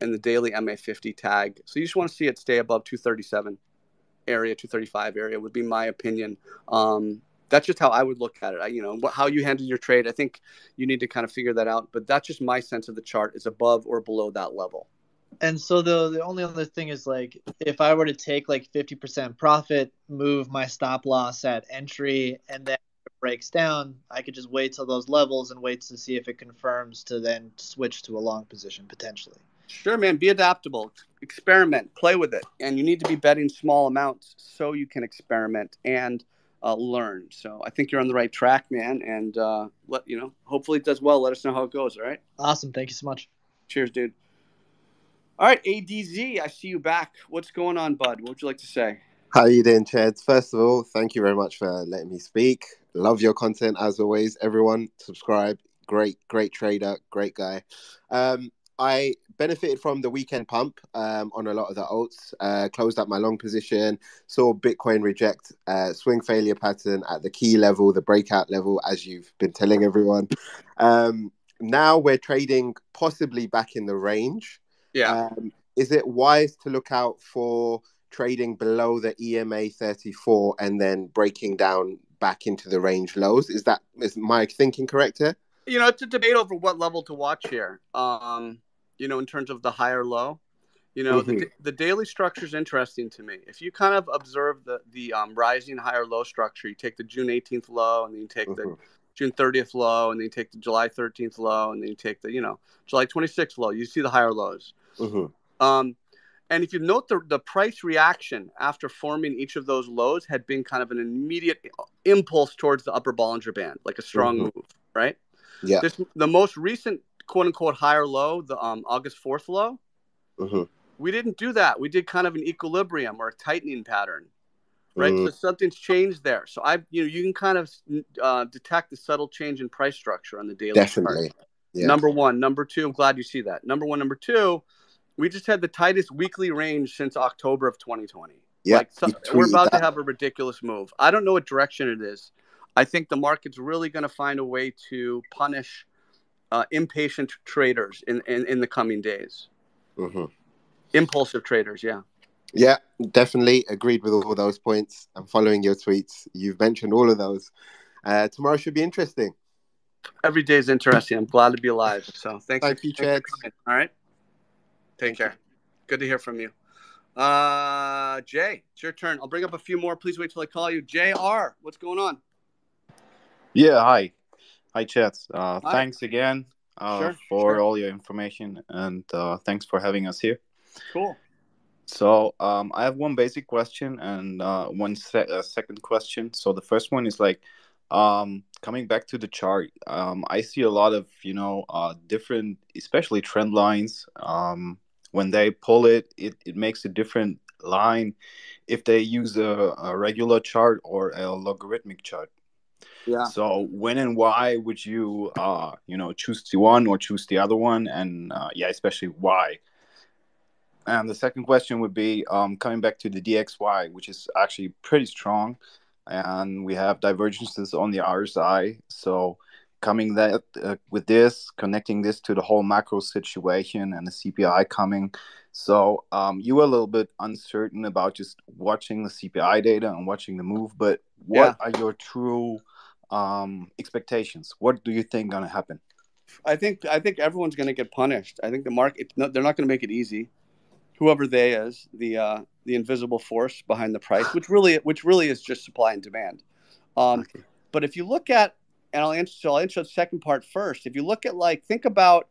and the daily M A fifty tag. So you just want to see it stay above two thirty-seven area, two thirty-five area would be my opinion. Um, That's just how I would look at it. I, you know, how you handle your trade, I think you need to kind of figure that out. But that's just my sense of the chart, is above or below that level. And so the the only other thing is, like, if I were to take like fifty percent profit, move my stop loss at entry, and then it breaks down, I could just wait till those levels and wait to see if it confirms to then switch to a long position potentially. Sure, man. Be adaptable. Experiment. Play with it. And you need to be betting small amounts so you can experiment and Uh, learn. So I think you're on the right track, man. And uh, let you know, hopefully it does well. Let us know how it goes. All right. Awesome. Thank you so much. Cheers, dude. All right, A D Z, I see you back. What's going on, bud? What would you like to say? How are you doing, Cheds? First of all, thank you very much for letting me speak. Love your content as always. Everyone, subscribe. Great, great trader, great guy. Um, I benefited from the weekend pump um, on a lot of the alts, uh, closed up my long position, saw Bitcoin reject uh, swing failure pattern at the key level, the breakout level, as you've been telling everyone. Um, now we're trading possibly back in the range. Yeah. Um, is it wise to look out for trading below the E M A thirty-four and then breaking down back into the range lows? Is that, is my thinking correct here? You know, it's a debate over what level to watch here. Um, you know, in terms of the higher low, you know, mm-hmm. the, the daily structure is interesting to me. If you kind of observe the, the um, rising higher low structure, you take the June eighteenth low, and then you take mm-hmm. the June thirtieth low, and then you take the July thirteenth low, and then you take the, you know, July twenty-sixth low, you see the higher lows. Mm-hmm. Um, and if you note the, the price reaction after forming each of those lows had been kind of an immediate impulse towards the upper Bollinger Band, like a strong mm-hmm. move, right? Yeah. This, the most recent quote unquote higher low, the um, August fourth low, mm-hmm. we didn't do that. We did kind of an equilibrium or a tightening pattern, right? Mm-hmm. So something's changed there. So I, you know, you can kind of uh, detect the subtle change in price structure on the daily. Definitely. Yeah. Number one. Number two, I'm glad you see that. Number one. Number two, we just had the tightest weekly range since October of twenty twenty. Yeah. Like, so, we're about that. to have a ridiculous move. I don't know what direction it is. I think the market's really going to find a way to punish uh, impatient traders in, in, in the coming days. Mm-hmm. Impulsive traders, yeah. Yeah, definitely agreed with all those points. I'm following your tweets. You've mentioned all of those. Uh, tomorrow should be interesting. Every day is interesting. I'm glad to be alive. So thanks Thank for, you, Cheds. All right. Take care. Good to hear from you. Uh, Jay, it's your turn. I'll bring up a few more. Please wait till I call you. Jay R, what's going on? Yeah, hi. Hi, Cheds. Uh, hi. Thanks again uh, sure, for sure. all your information, and uh, thanks for having us here. Cool. So um, I have one basic question and uh, one se- uh, second question. So the first one is like, um, coming back to the chart, um, I see a lot of, you know, uh, different, especially trend lines. Um, when they pull it, it, it makes a different line if they use a, a regular chart or a logarithmic chart. Yeah. So when and why would you, uh, you know, choose the one or choose the other one? And uh, yeah, especially why? And the second question would be um, coming back to the D X Y, which is actually pretty strong. And we have divergences on the R S I. So coming that uh, with this, connecting this to the whole macro situation and the C P I coming. So um, you were a little bit uncertain about just watching the C P I data and watching the move. But what yeah. are your true... um expectations? What do you think gonna happen? I think I think everyone's gonna get punished. I think the market, no, they're not gonna make it easy. Whoever they is, the uh, the invisible force behind the price, which really which really is just supply and demand. Um, okay. But if you look at, and I'll answer, so I'll answer the second part first. If you look at like think about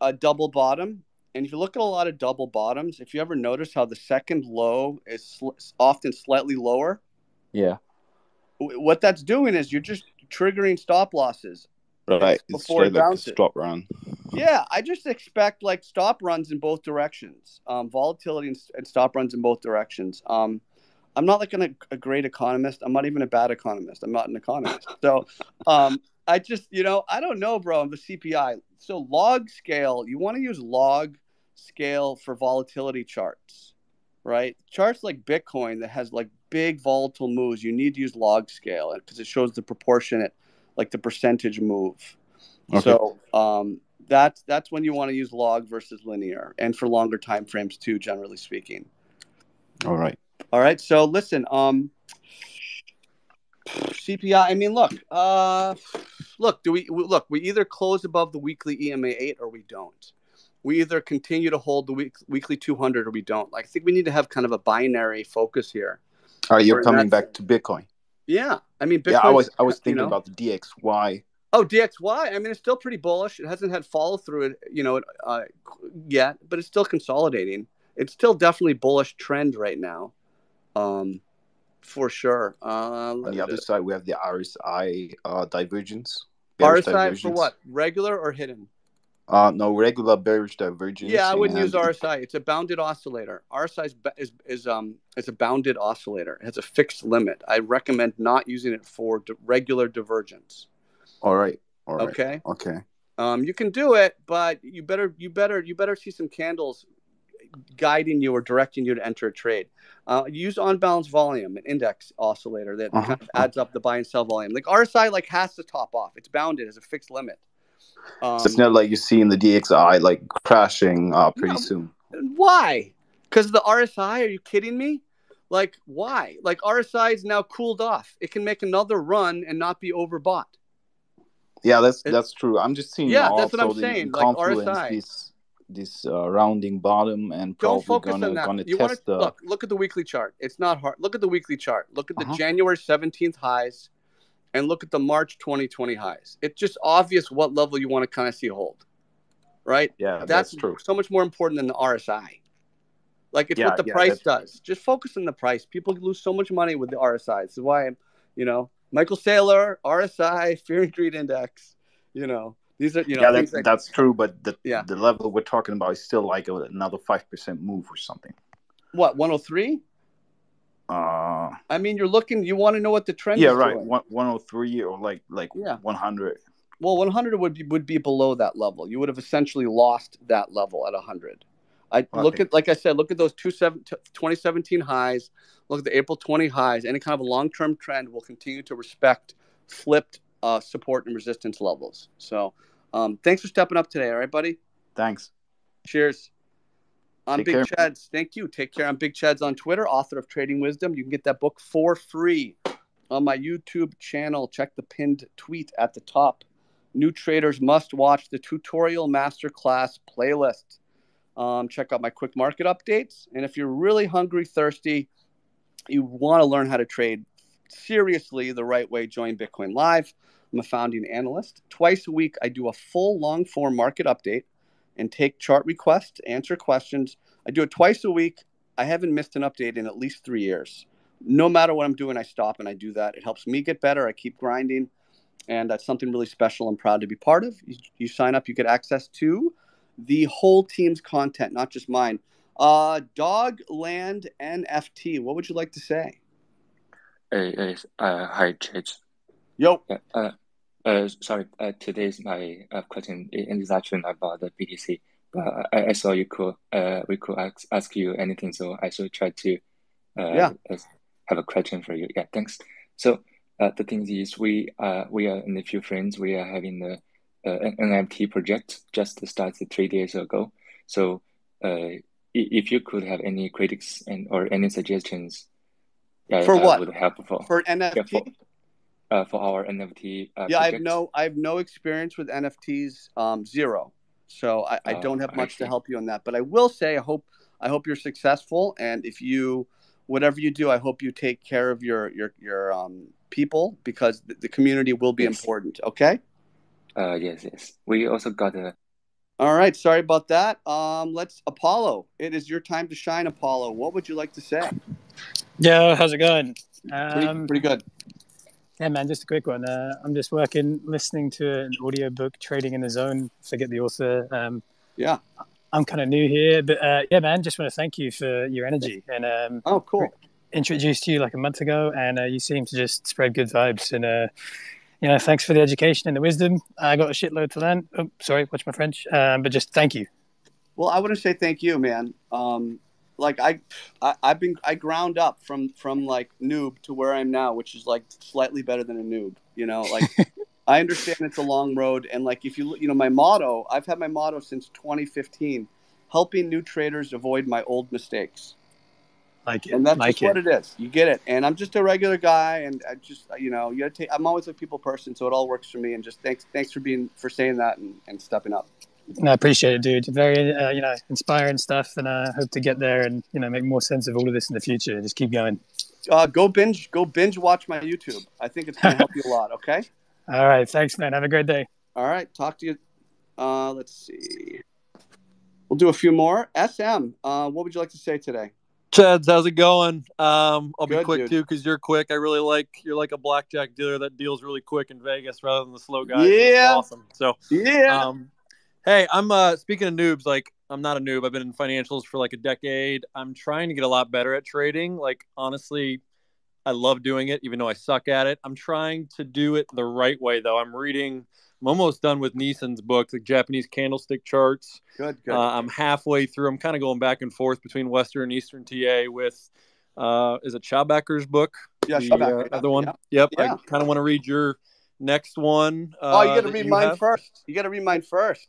a double bottom, and if you look at a lot of double bottoms, if you ever notice how the second low is sl- often slightly lower, yeah. What that's doing is you're just triggering stop losses. Right. Before it bounces. Like stop run. Yeah. I just expect like stop runs in both directions, um, volatility and, and stop runs in both directions. Um, I'm not like an, a great economist. I'm not even a bad economist. I'm not an economist. So um, I just, you know, I don't know, bro, the C P I. So log scale, you want to use log scale for volatility charts, right? Charts like Bitcoin that has like big volatile moves, you need to use log scale because it shows the proportionate, like the percentage move. Okay. So um, that's, that's when you want to use log versus linear and for longer time frames too, generally speaking. All right. All right. So listen, um, C P I, I mean, look, uh, look, do we, look, we either close above the weekly E M A eight or we don't. We either continue to hold the week, weekly two hundred or we don't. Like, I think we need to have kind of a binary focus here. All right. You're coming back to Bitcoin. Yeah. I mean, Bitcoin, yeah, I was, I was thinking you know, about the D X Y. Oh, D X Y. I mean, it's still pretty bullish. It hasn't had follow through, you know, uh, yet, but it's still consolidating. It's still definitely bullish trend right now. Um, for sure. Uh, On the other it. side, we have the R S I uh, divergence. R S I divergence. For what? Regular or hidden? Uh, no, regular bearish divergence. Yeah, I wouldn't and... use R S I. It's a bounded oscillator. R S I is, is is um it's a bounded oscillator. It has a fixed limit. I recommend not using it for di regular divergence. All right. All right. Okay. Okay. Um, you can do it, but you better you better you better see some candles guiding you or directing you to enter a trade. Uh, use on-balance volume, an index oscillator that uh-huh. kind of adds up the buy and sell volume. Like R S I like has to top off. It's bounded as a fixed limit. Um, so it's not like you see in the D X I like crashing uh, pretty no, soon. Why? Because the R S I? Are you kidding me? Like why? Like R S I is now cooled off. It can make another run and not be overbought. Yeah, that's it's, that's true. I'm just seeing. Yeah, that's what I'm saying. Like R S I. These, this uh, rounding bottom and probably don't focus gonna, on that. Gonna you test wanna, the... Look, look at the weekly chart. It's not hard. Look at the weekly chart. Look at the uh-huh. January seventeenth highs and look at the March twenty twenty highs. It's just obvious what level you want to kind of see hold, right? Yeah, that's, that's true. So much more important than the R S I. Like it's yeah, what the yeah, price that's... does. Just focus on the price. People lose so much money with the R S I. This is why, I'm, you know, Michael Saylor, R S I, Fear and Greed Index, you know. These are, you know, yeah, that's, like, that's true. But the, yeah. the level we're talking about is still like another five percent move or something. What, one oh three? Uh, I mean, you're looking, you want to know what the trend yeah, is. Yeah, right. One, one oh three or like like yeah. one hundred. Well, one hundred would be, would be below that level. You would have essentially lost that level at one hundred. I okay. look at, like I said, look at those twenty seventeen highs. Look at the April twenty highs. Any kind of a long-term trend will continue to respect flipped uh, support and resistance levels. So Um, thanks for stepping up today. All right, buddy. Thanks. Cheers. I'm Big Cheds. Thank you. Take care. I'm Big Cheds on Twitter, author of Trading Wisdom. You can get that book for free on my YouTube channel. Check the pinned tweet at the top. New traders must watch the tutorial masterclass playlist. Um, check out my quick market updates. And if you're really hungry, thirsty, you want to learn how to trade seriously the right way, join Bitcoin Live. I'm a founding analyst. Twice a week, I do a full long-form market update and take chart requests, answer questions. I do it twice a week. I haven't missed an update in at least three years. No matter what I'm doing, I stop and I do that. It helps me get better. I keep grinding. And that's something really special I'm proud to be part of. You, you sign up, you get access to the whole team's content, not just mine. Uh, Dogland N F T, what would you like to say? Hey, hey, uh, hi, Cheds. Yo. Uh, uh, uh, sorry. Uh, today's my uh, question is actually about the B T C. But I, I saw you could uh we could ask ask you anything, so I should try to uh yeah. have a question for you. Yeah, thanks. So uh, the thing is, we uh we are in a few friends. We are having a, uh, an N F T project just started three days ago. So uh, if you could have any critics and or any suggestions, uh, for what uh, would be helpful for N F T. Yeah, for, Uh, for our N F T uh, yeah project. I have no I have no experience with N F Ts, um zero, so I, I don't have much to help you on that, but I will say I hope I hope you're successful, and if you whatever you do, I hope you take care of your your your um people, because the, the community will be yes. important. Okay. Uh yes yes we also got a all right, sorry about that. Um let's Apollo, it is your time to shine. Apollo, what would you like to say? Yeah, how's it going? Um, pretty, pretty good. Yeah, man, just a quick one. Uh, I'm just working, listening to an audiobook, Trading in the Zone. Forget the author. Um, yeah. I'm kind of new here, but uh, yeah, man, just want to thank you for your energy. And um, oh, cool. Re- introduced to you like a month ago, and uh, you seem to just spread good vibes. And, uh, you know, thanks for the education and the wisdom. I got a shitload to learn. Oh, sorry, watch my French. Um, but just thank you. Well, I want to say thank you, man. Um, like I, I, I've been, I ground up from, from like noob to where I am now, which is like slightly better than a noob, you know, like I understand it's a long road. And like, if you, you know, my motto, I've had my motto since twenty fifteen, helping new traders avoid my old mistakes. Like it. And that's like just it. What it is. You get it. And I'm just a regular guy. And I just, you know, you gotta take, I'm always a people person. So it all works for me. And just thanks, thanks for being, for saying that and, and stepping up. No, I appreciate it, dude. Very, uh, you know, inspiring stuff, and I uh, hope to get there and, you know, make more sense of all of this in the future. Just keep going. Uh, go binge, go binge watch my YouTube. I think it's going to help you a lot. Okay. All right. Thanks, man. Have a great day. All right. Talk to you. Uh, let's see. We'll do a few more. S M, uh, what would you like to say today? Cheds, how's it going? Um, I'll Good, be quick dude. too, because you're quick. I really like you're like a blackjack dealer that deals really quick in Vegas rather than the slow guy. Yeah. Awesome. So yeah. Um, Hey, I'm uh, speaking of noobs, like I'm not a noob. I've been in financials for like a decade. I'm trying to get a lot better at trading. Like, honestly, I love doing it, even though I suck at it. I'm trying to do it the right way, though. I'm reading, I'm almost done with Neeson's book, the Japanese Candlestick Charts. Good, good. Uh, I'm halfway through. I'm kind of going back and forth between Western and Eastern T A with, uh, is it Schaubacker's book? Yeah, the, Schaubacher. Uh, other one? Yeah. Yep. Yeah. I kind of want to read your next one. Uh, oh, you got to read mine have. first. You got to read mine first.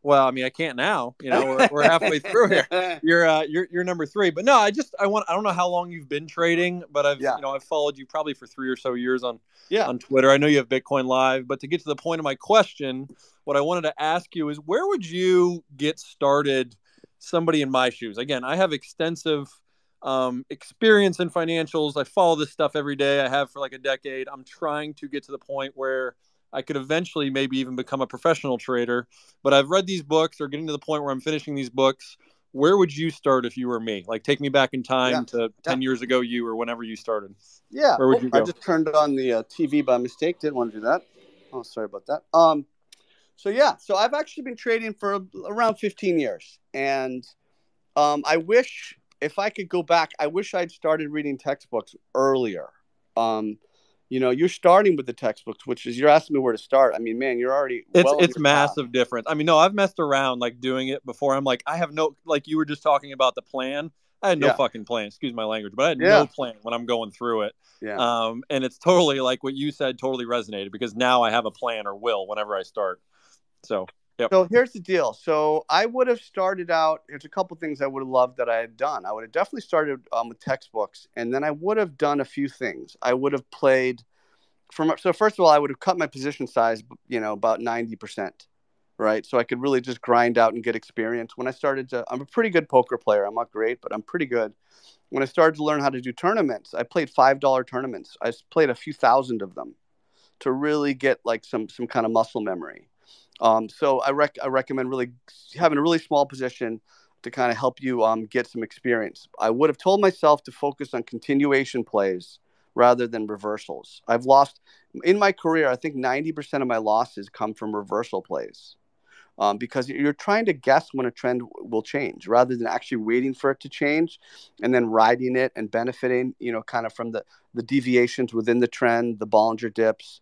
Well, I mean, I can't now. You know, we're, we're halfway through here. You're uh, you're you're number three, but no, I just I want I don't know how long you've been trading, but I've yeah. you know I've followed you probably for three or so years on yeah. on Twitter. I know you have Bitcoin Live, but to get to the point of my question, what I wanted to ask you is, where would you get started? Somebody in my shoes. Again, I have extensive um, experience in financials. I follow this stuff every day. I have for like a decade. I'm trying to get to the point where I could eventually maybe even become a professional trader, but I've read these books or getting to the point where I'm finishing these books. Where would you start if you were me? Like, take me back in time yeah. to ten yeah. years ago, you, or whenever you started. Yeah. Where would oh, you go? I just turned on the uh, T V by mistake. Didn't want to do that. Oh, sorry about that. Um, so yeah, so I've actually been trading for around fifteen years, and um, I wish if I could go back, I wish I'd started reading textbooks earlier. Um, You know, you're starting with the textbooks, which is you're asking me where to start. I mean, man, you're already. It's well it's massive path. difference. I mean, no, I've messed around like doing it before. I'm like, I have no like you were just talking about the plan. I had no yeah. fucking plan. Excuse my language, but I had yeah. no plan when I'm going through it. Yeah. Um, and it's totally like what you said totally resonated, because now I have a plan or will whenever I start. So. Yep. So here's the deal. So I would have started out. There's a couple things I would have loved that I had done. I would have definitely started um, with textbooks, and then I would have done a few things. I would have played from. So first of all, I would have cut my position size, you know, about ninety percent, right? So I could really just grind out and get experience. When I started to, I'm a pretty good poker player. I'm not great, but I'm pretty good. When I started to learn how to do tournaments, I played five dollar tournaments. I played a few thousand of them to really get like some some kind of muscle memory. Um, so I, rec- I recommend really having a really small position to kind of help you um, get some experience. I would have told myself to focus on continuation plays rather than reversals. I've lost in my career. I think ninety percent of my losses come from reversal plays um, because you're trying to guess when a trend w- will change rather than actually waiting for it to change and then riding it and benefiting, you know, kind of from the, the deviations within the trend, the Bollinger dips.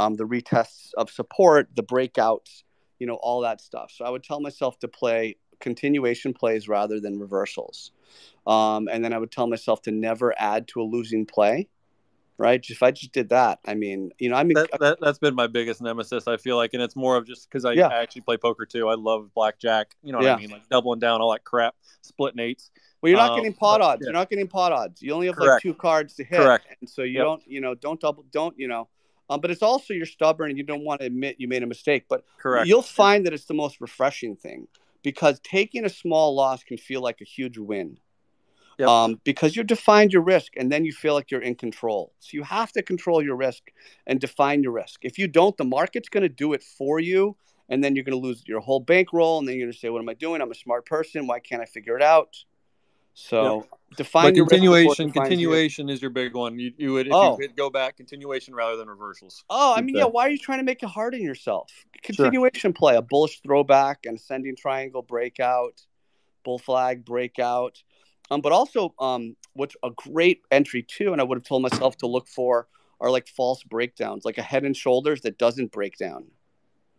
Um, the retests of support, the breakouts, you know, all that stuff. So I would tell myself to play continuation plays rather than reversals. Um, and then I would tell myself to never add to a losing play, right? If I just did that, I mean, you know, I mean. That, that, that's been my biggest nemesis, I feel like. And it's more of just because I, yeah. I actually play poker too. I love blackjack. You know what yeah. I mean? Like doubling down, all that crap, splitting eights. Well, you're not um, getting pot odds. Yeah. You're not getting pot odds. You only have Correct. like two cards to hit. Correct. And so you yep. don't, you know, don't double, don't, you know. Um, but it's also you're stubborn and you don't want to admit you made a mistake. But Correct. you'll find that it's the most refreshing thing, because taking a small loss can feel like a huge win yep. um, because you've defined your risk and then you feel like you're in control. So you have to control your risk and define your risk. If you don't, the market's going to do it for you, and then you're going to lose your whole bankroll, and then you're going to say, what am I doing? I'm a smart person. Why can't I figure it out? So yeah. define your continuation. Continuation is your big one. You, you would if oh. you go back continuation rather than reversals. Oh, I mean, yeah. Why are you trying to make it hard on yourself? Continuation sure. play, a bullish throwback, an ascending triangle breakout, bull flag breakout. Um, but also, um, what's a great entry too, and I would have told myself to look for are like false breakdowns, like a head and shoulders that doesn't break down.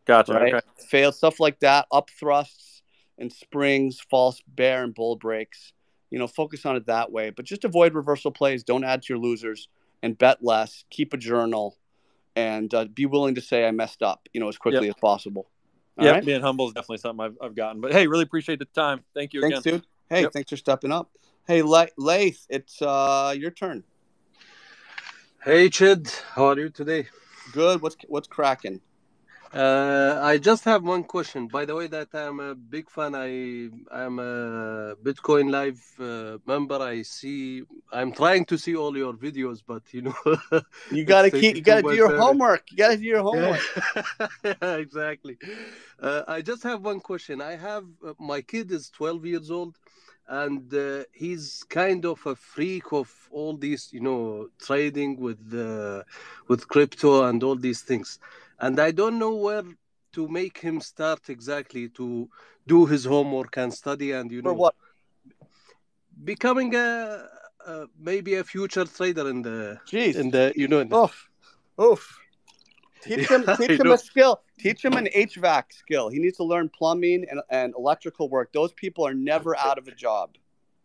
Gotcha. Right? Okay. Failed stuff like that, up thrusts and springs, false bear and bull breaks. You know, focus on it that way. But just avoid reversal plays. Don't add to your losers and bet less. Keep a journal and uh, be willing to say I messed up, you know, as quickly yep. as possible. Yeah, right? Being humble is definitely something I've, I've gotten. But, hey, really appreciate the time. Thank you thanks, again. Thanks, dude. Hey, yep. thanks for stepping up. Hey, L- Laith, it's uh, your turn. Hey, Chid. How are you today? Good. What's what's cracking? Uh, I just have one question. By the way, that I'm a big fan. I I'm a Bitcoin Live uh, member. I see. I'm trying to see all your videos, but you know, you gotta keep. You gotta do your time. homework. You gotta do your homework. Yeah, exactly. Uh, I just have one question. I have uh, my kid is twelve years old, and uh, he's kind of a freak of all these, you know, trading with uh, with crypto and all these things. And I don't know where to make him start exactly to do his homework and study and, you know, for what? becoming a, a maybe a future trader in the, Jeez. in the, you know, in the... Oof. Oof. Teach him, teach him a skill. Teach him an H V A C skill. He needs to learn plumbing and, and electrical work. Those people are never out of a job.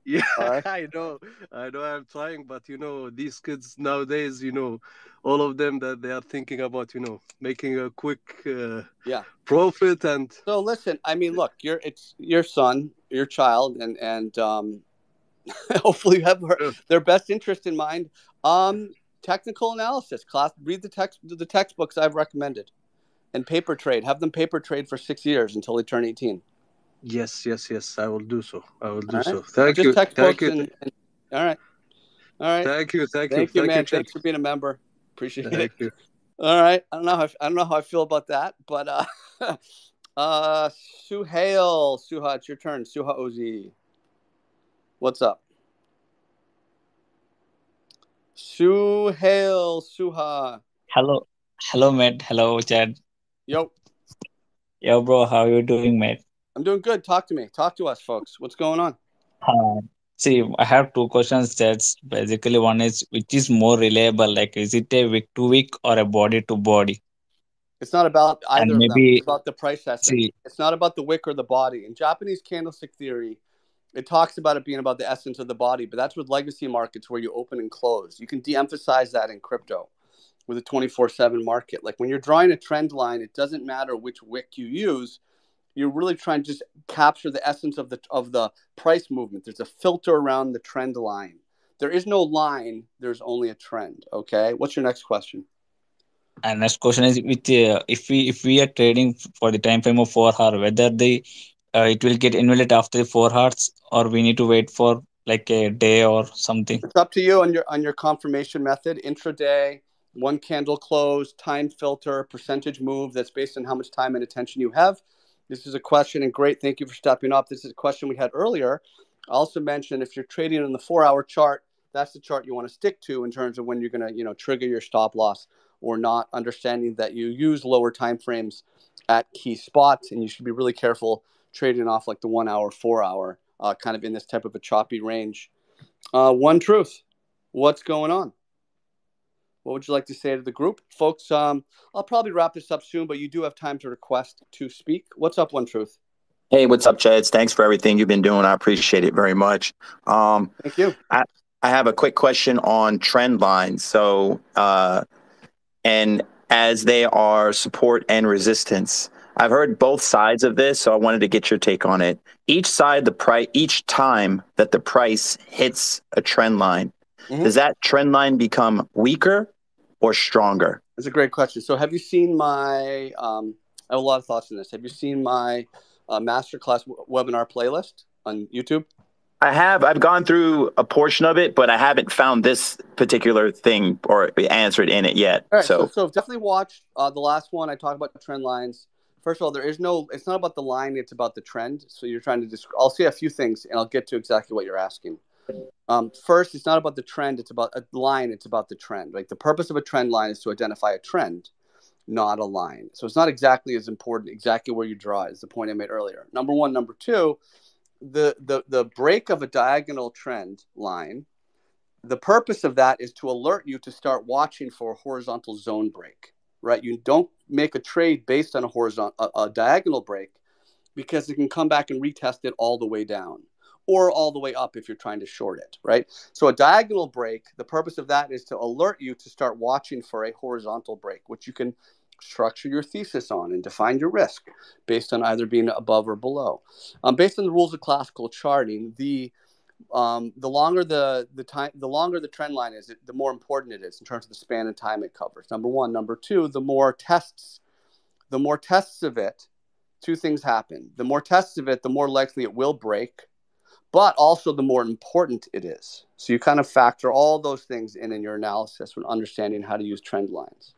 Yeah, right. I know, I know I'm trying, but you know, these kids nowadays, you know, all of them that they are thinking about, you know, making a quick uh, yeah. profit. And so listen, I mean, look, you're, it's your son, your child, and, and um, hopefully you have her, their best interest in mind. Um, technical analysis class, read the text, the textbooks I've recommended and paper trade, have them paper trade for six years until they turn eighteen. Yes, yes, yes. I will do so. I will do all so. Right. Thank Just you. Thank you. And, and, all right. All right. Thank you. Thank you. Thank you, thank man. You, Thanks for being a member. Appreciate thank it. You. All right. I don't know. How I, I don't know how I feel about that, but uh, uh, Suhail, Suha, it's your turn. Suha Ozi, what's up? Suhail, Suha. Hello, hello, mate. Hello, Chad. Yo. Yo, bro. How are you doing, mate? I'm doing good. Talk to me. Talk to us, folks. What's going on? Uh, see, I have two questions. That's basically one is, which is more reliable? Like, is it a week to week or a body to body? It's not about either and maybe, of them. It's about the price aspect. See, it's not about the wick or the body. In Japanese candlestick theory, it talks about it being about the essence of the body, but that's with legacy markets where you open and close. You can de-emphasize that in crypto with a twenty-four seven market. Like, when you're drawing a trend line, it doesn't matter which wick you use. You're really trying to just capture the essence of the of the price movement. There's a filter around the trend line. There is no line. There's only a trend. Okay. What's your next question? And next question is, with uh, if we if we are trading for the time frame of four hour, whether the uh, it will get invalid after the four hours, or we need to wait for like a day or something. It's up to you on your on your confirmation method. Intraday, one candle close, time filter, percentage move. That's based on how much time and attention you have. This is a question, and great, thank you for stepping up. This is a question we had earlier. I also mentioned if you're trading on the four-hour chart, that's the chart you want to stick to in terms of when you're going to, you know, trigger your stop loss or not, understanding that you use lower time frames at key spots, and you should be really careful trading off like the one-hour, four-hour, uh, kind of in this type of a choppy range. Uh, One Truth, what's going on? What would you like to say to the group? Folks, um, I'll probably wrap this up soon, but you do have time to request to speak. What's up, One Truth? Hey, what's up, Cheds? Thanks for everything you've been doing. I appreciate it very much. Um, Thank you. I, I have a quick question on trend lines. So, uh, and as they are support and resistance, I've heard both sides of this, so I wanted to get your take on it. Each side, the price, each time that the price hits a trend line, mm-hmm. does that trend line become weaker or stronger? That's a great question. So have you seen my, um, I have a lot of thoughts on this. Have you seen my uh, masterclass w- webinar playlist on YouTube? I have. I've gone through a portion of it, but I haven't found this particular thing or answered in it yet. All right, so, so, so definitely watch uh, the last one. I talk about trend lines. First of all, there is no, it's not about the line, it's about the trend. So you're trying to, disc- I'll say a few things and I'll get to exactly what you're asking. Um, first, it's not about the trend, it's about a line, it's about the trend. Like the purpose of a trend line is to identify a trend, not a line. So it's not exactly as important exactly where you draw is the point I made earlier. Number one. Number two, the the the break of a diagonal trend line, the purpose of that is to alert you to start watching for a horizontal zone break. Right, you don't make a trade based on a horizontal, a, a diagonal break, because it can come back and retest it all the way down or all the way up if you're trying to short it, right? So a diagonal break, the purpose of that is to alert you to start watching for a horizontal break, which you can structure your thesis on and define your risk based on either being above or below. Um, based on the rules of classical charting, the um, the longer the the time, the longer the trend line is, it, the more important it is in terms of the span and time it covers. Number one. Number two, the more tests, the more tests of it, two things happen. The more tests of it, the more likely it will break, but also the more important it is. So you kind of factor all those things in in your analysis when understanding how to use trend lines.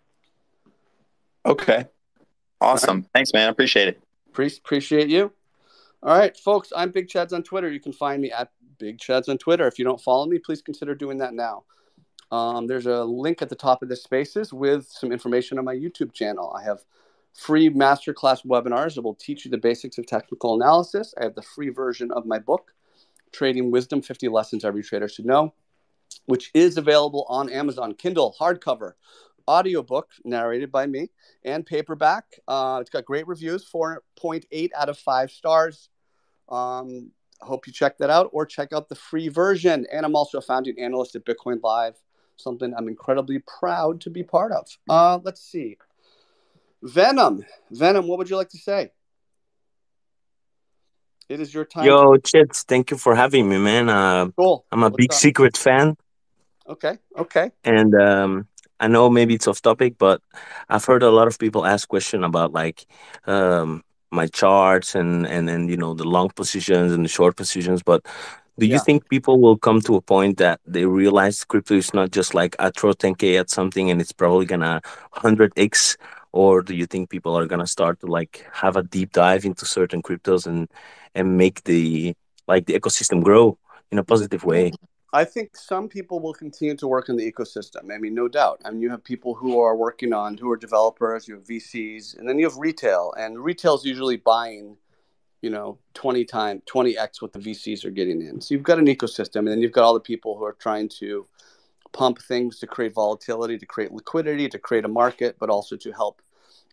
Okay. Awesome. Right. Thanks, man. I appreciate it. Pre- appreciate you. All right, folks, I'm Big Cheds on Twitter. You can find me at Big Cheds on Twitter. If you don't follow me, please consider doing that now. Um, there's a link at the top of the spaces with some information on my YouTube channel. I have free masterclass webinars that will teach you the basics of technical analysis. I have the free version of my book, Trading Wisdom, fifty Lessons Every Trader Should Know, which is available on Amazon, Kindle, hardcover, audiobook narrated by me, and paperback. Uh, it's got great reviews, four point eight out of five stars. Um, hope you check that out, or check out the free version. And I'm also a founding analyst at Bitcoin Live, something I'm incredibly proud to be part of. Uh, let's see. Venom. Venom, what would you like to say? It is your time. Yo, Cheds, thank you for having me, man. Uh, cool. I'm a What's big up? Secret fan. Okay, okay. And um, I know maybe it's off topic, but I've heard a lot of people ask questions about like um, my charts and, and, and, you know, the long positions and the short positions. But do you yeah. think people will come to a point that they realize crypto is not just like I throw ten K at something and it's probably going to one hundred X? Or do you think people are going to start to like have a deep dive into certain cryptos and, and make the like the ecosystem grow in a positive way? I think some people will continue to work in the ecosystem. I mean, no doubt. I mean, you have people who are working on, who are developers, you have V Cs, and then you have retail. And retail is usually buying, you know, twenty times, twenty X what the V Cs are getting in. So you've got an ecosystem, and then you've got all the people who are trying to pump things to create volatility, to create liquidity, to create a market, but also to help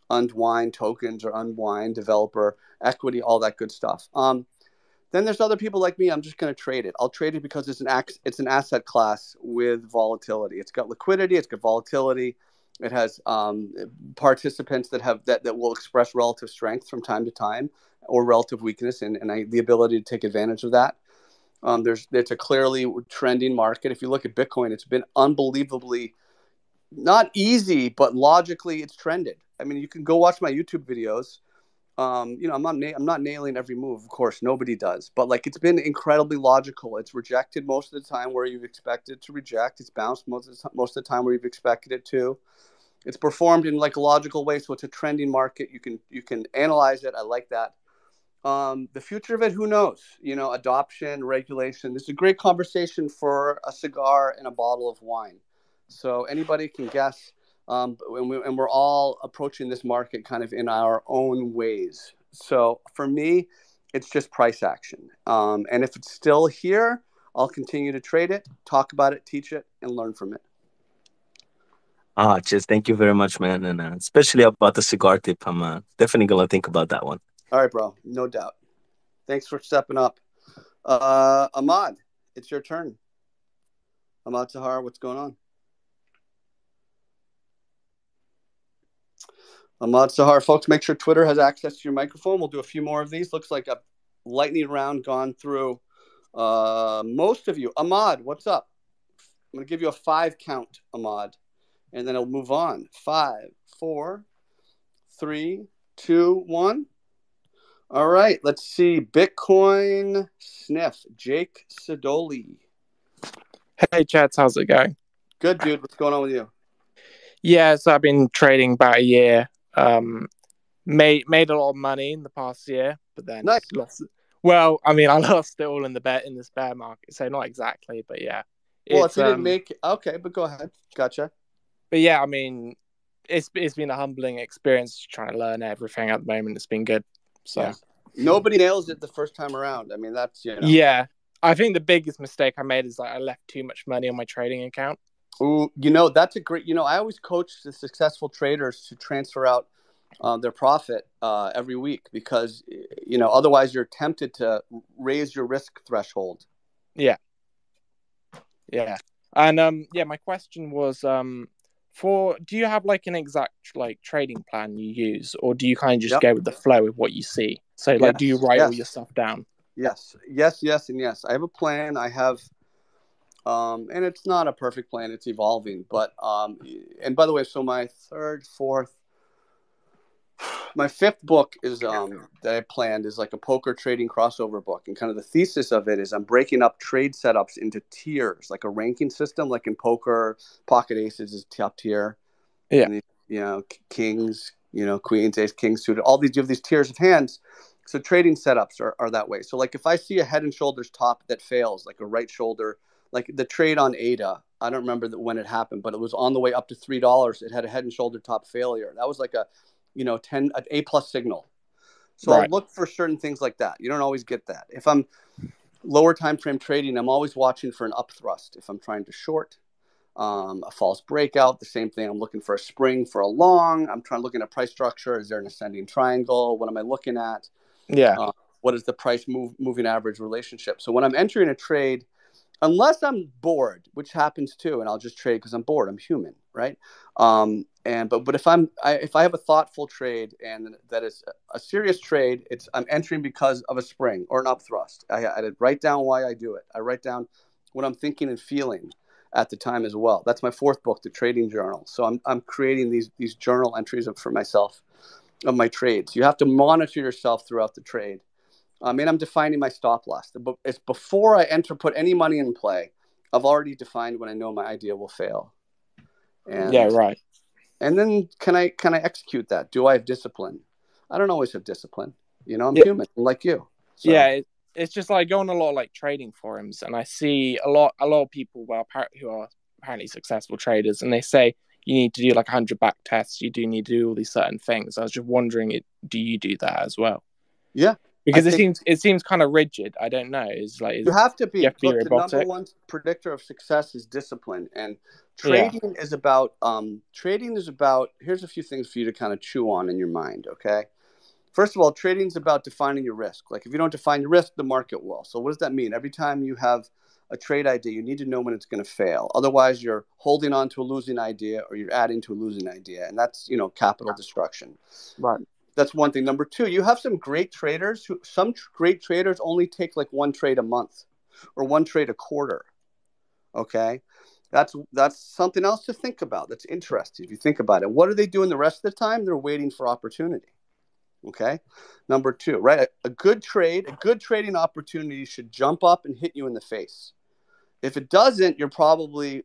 unwind tokens or unwind developer equity, all that good stuff. Um, then there's other people like me. I'm just going to trade it. I'll trade it because it's an ac- it's an asset class with volatility. It's got liquidity. It's got volatility. It has um, participants that have that, that will express relative strength from time to time or relative weakness, and and I, the ability to take advantage of that. Um, there's it's a clearly trending market. If you look at Bitcoin, it's been unbelievably not easy, but logically it's trended. I mean, you can go watch my YouTube videos. Um, you know, I'm not na- I'm not nailing every move. Of course, nobody does. But like, it's been incredibly logical. It's rejected most of the time where you've expected it to reject. It's bounced most of the, most of the time where you've expected it to. It's performed in like a logical way. So it's a trending market. You can you can analyze it. I like that. Um, the future of it, who knows? You know, adoption, regulation. This is a great conversation for a cigar and a bottle of wine. So anybody can guess. Um, and, we, and we're all approaching this market kind of in our own ways. So for me, it's just price action. Um, and if it's still here, I'll continue to trade it, talk about it, teach it, and learn from it. Ah, Cheds, thank you very much, man. And uh, especially about the cigar tip. I'm uh, definitely going to think about that one. All right, bro. No doubt. Thanks for stepping up. Uh, Ahmad, it's your turn. Ahmad Sahar, what's going on? Ahmad Sahar, folks, make sure Twitter has access to your microphone. We'll do a few more of these. Looks like a lightning round gone through uh, most of you. Ahmad, what's up? I'm going to give you a five count, Ahmad, and then I'll move on. Five, four, three, two, one. All right, let's see. Bitcoin Sniff, Jake Sidoli. Hey, Cheds, how's it going? Good, dude. What's going on with you? Yeah, so I've been trading about a year. Um, made made a lot of money in the past year, but then nice. lost it. Well, I mean, I lost it all in the bear in this bear market, so not exactly, but yeah. Well, if you didn't um, make okay, but go ahead, gotcha. But yeah, I mean, it's it's been a humbling experience trying to learn everything at the moment. It's been good, so yeah. Nobody nails it the first time around. I mean, that's you know. Yeah. I think the biggest mistake I made is like I left too much money on my trading account. Ooh, you know, that's a great, you know, I always coach the successful traders to transfer out uh, their profit uh, every week because, you know, otherwise you're tempted to raise your risk threshold. Yeah. Yeah. And um, yeah, my question was um, for, do you have like an exact like trading plan you use, or do you kind of just yep. go with the flow of what you see? So like, yes. do you write yes. all your stuff down? Yes, yes, yes, and yes. I have a plan. I have, um, and it's not a perfect plan. It's evolving. But, um, and by the way, so my third, fourth, my fifth book is um, that I planned is like a poker trading crossover book. And kind of the thesis of it is I'm breaking up trade setups into tiers, like a ranking system, like in poker, pocket aces is top tier. Yeah. And, you know, kings, you know, queens, ace, kings, suited, all these, you have these tiers of hands. So trading setups are, are that way. So like if I see a head and shoulders top that fails, like a right shoulder, like the trade on A D A, I don't remember that when it happened, but it was on the way up to three dollars. It had a head and shoulder top failure. That was like a, you know, ten, an A plus signal. So right. I look for certain things like that. You don't always get that. If I'm lower time frame trading, I'm always watching for an upthrust. If I'm trying to short um, a false breakout, the same thing. I'm looking for a spring for a long. I'm trying to look at price structure. Is there an ascending triangle? What am I looking at? Yeah. Uh, what is the price move, moving average relationship? So when I'm entering a trade, unless I'm bored, which happens too, and I'll just trade because I'm bored. I'm human, right? Um, and but but if I'm I, if I have a thoughtful trade and that is a serious trade, it's I'm entering because of a spring or an upthrust. I, I write down why I do it. I write down what I'm thinking and feeling at the time as well. That's my fourth book, The Trading Journal. So I'm I'm creating these these journal entries for myself. Of my trades. You have to monitor yourself throughout the trade. I um, mean, I'm defining my stop loss. It's before I enter, put any money in play. I've already defined when I know my idea will fail. And, yeah, right. And then can I can I execute that? Do I have discipline? I don't always have discipline. You know, I'm yeah. human, I'm like you. So. Yeah, it, it's just like going on a lot of like trading forums, and I see a lot a lot of people well who are apparently successful traders, and they say. You need to do like one hundred back tests. You do need to do all these certain things. I was just wondering, it, do you do that as well? Yeah, because I it think... seems it seems kind of rigid. I don't know. It's like you have to be. You have to be look, robotic. The number one predictor of success is discipline, and trading yeah. is about. Um, trading is about. Here's a few things for you to kind of chew on in your mind. Okay, first of all, trading is about defining your risk. Like if you don't define your risk, the market will. So what does that mean? Every time you have a trade idea, you need to know when it's going to fail. Otherwise, you're holding on to a losing idea or you're adding to a losing idea. And that's, you know, capital destruction. Right. That's one thing. Number two, you have some great traders who some tr- great traders only take like one trade a month or one trade a quarter. Okay. That's that's something else to think about. That's interesting if you think about it. What are they doing the rest of the time? They're waiting for opportunity. Okay. Number two, right? A, a good trade, a good trading opportunity should jump up and hit you in the face. If it doesn't, you're probably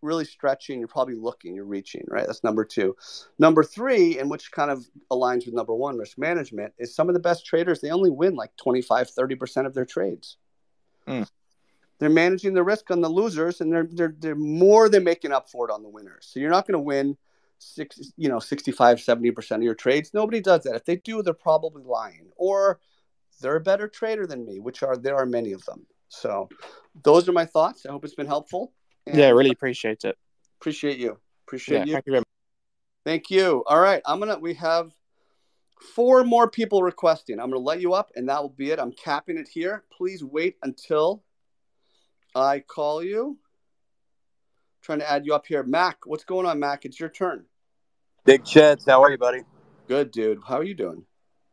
really stretching. You're probably looking, you're reaching, right? That's number two. Number three, and which kind of aligns with number one, risk management, is some of the best traders, they only win like twenty-five, thirty percent of their trades. Mm. They're managing the risk on the losers, and they're, they're, they're more than making up for it on the winners. So you're not going to win six, you know, sixty-five, seventy percent of your trades. Nobody does that. If they do, they're probably lying, or they're a better trader than me, which are, there are many of them. So those are my thoughts. I hope it's been helpful. And yeah, I really appreciate it. Appreciate you. Appreciate yeah, you. Thank you very much. Thank you. All right. I'm going to, we have four more people requesting. I'm going to let you up and that will be it. I'm capping it here. Please wait until I call you. I'm trying to add you up here. Mac, what's going on, Mac? It's your turn. Big Cheds. How are you, buddy? Good, dude. How are you doing?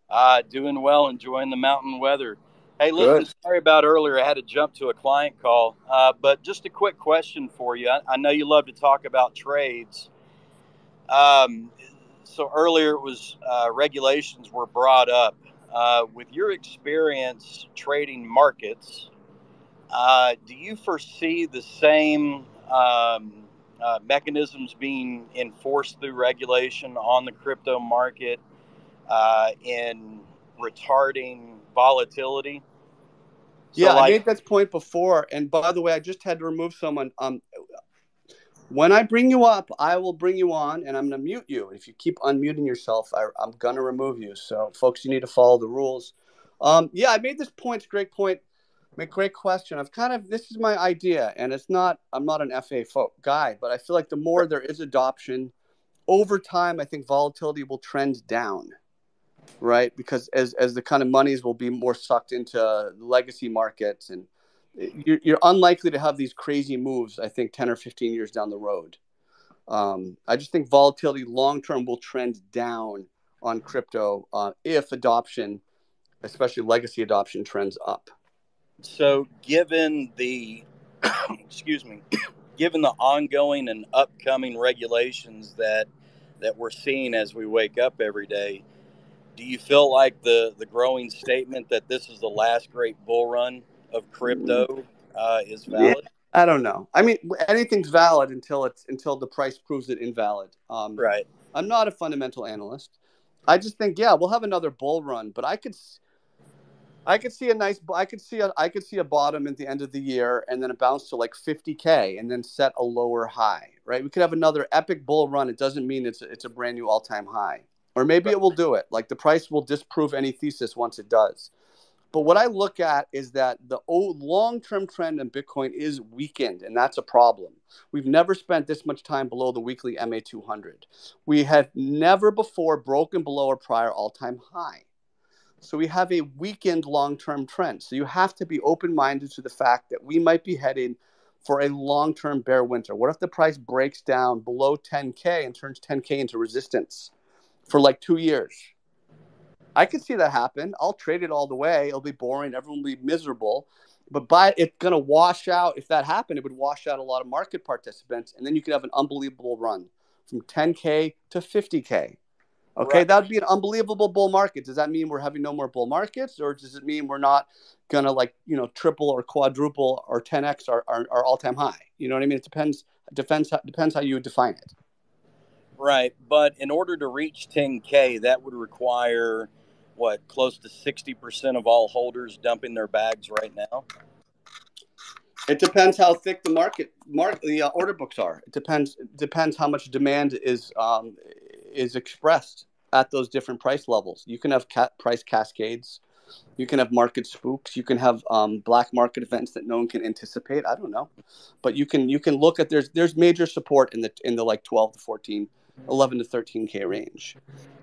Uh, doing well. Enjoying the mountain weather. Hey, listen, Good. sorry about earlier. I had to jump to a client call, uh, but just a quick question for you. I, I know you love to talk about trades. Um, so earlier it was uh, regulations were brought up. Uh, with your experience trading markets, uh, do you foresee the same um, uh, mechanisms being enforced through regulation on the crypto market? uh, in retarding volatility. So yeah, like, I made that point before. And by the way, I just had to remove someone. Um, when I bring you up, I will bring you on, and I'm going to mute you. If you keep unmuting yourself, I, I'm going to remove you. So, folks, you need to follow the rules. Um, yeah, I made this point. It's a great point. Great question. I've kind of, this is my idea, and it's not, I'm not an F A guy, but I feel like the more there is adoption over time, I think volatility will trend down, right? Because as, as the kind of monies will be more sucked into legacy markets, and you're, you're unlikely to have these crazy moves, I think ten or fifteen years down the road. Um, I just think volatility long-term will trend down on crypto uh, if adoption, especially legacy adoption, trends up. So given the, excuse me, given the ongoing and upcoming regulations that that we're seeing as we wake up every day, do you feel like the, the growing statement that this is the last great bull run of crypto uh, is valid? Yeah, I don't know. I mean, anything's valid until it's until the price proves it invalid. Um, right. I'm not a fundamental analyst. I just think, yeah, we'll have another bull run, but I could. I could see a nice, I could see a, I could see a bottom at the end of the year, and then a bounce to like fifty K, and then set a lower high, right? We could have another epic bull run. It doesn't mean it's a, it's a brand new all time high, or maybe it will do it. Like the price will disprove any thesis once it does. But what I look at is that the old long term trend in Bitcoin is weakened, and that's a problem. We've never spent this much time below the weekly M A two hundred. We have never before broken below our prior all time high. So we have a weakened long-term trend. So you have to be open-minded to the fact that we might be headed for a long-term bear winter. What if the price breaks down below ten K and turns ten K into resistance for like two years? I could see that happen. I'll trade it all the way. It'll be boring. Everyone will be miserable. But by it's going to wash out. If that happened, it would wash out a lot of market participants. And then you could have an unbelievable run from ten K to fifty K. Okay, right. That would be an unbelievable bull market. Does that mean we're having no more bull markets, or does it mean we're not going to like, you know, triple or quadruple or ten X our, our, our all-time high? You know what I mean? It depends, depends, depends how you define it. Right, but in order to reach ten K, that would require, what, close to sixty percent of all holders dumping their bags right now? It depends how thick the market, mark, the uh, order books are. It depends, depends how much demand is um, is expressed at those different price levels. You can have ca- price cascades. You can have market spooks. You can have um, black market events that no one can anticipate. I don't know, but you can you can look at there's there's major support in the in the like twelve to fourteen, eleven to thirteen K range,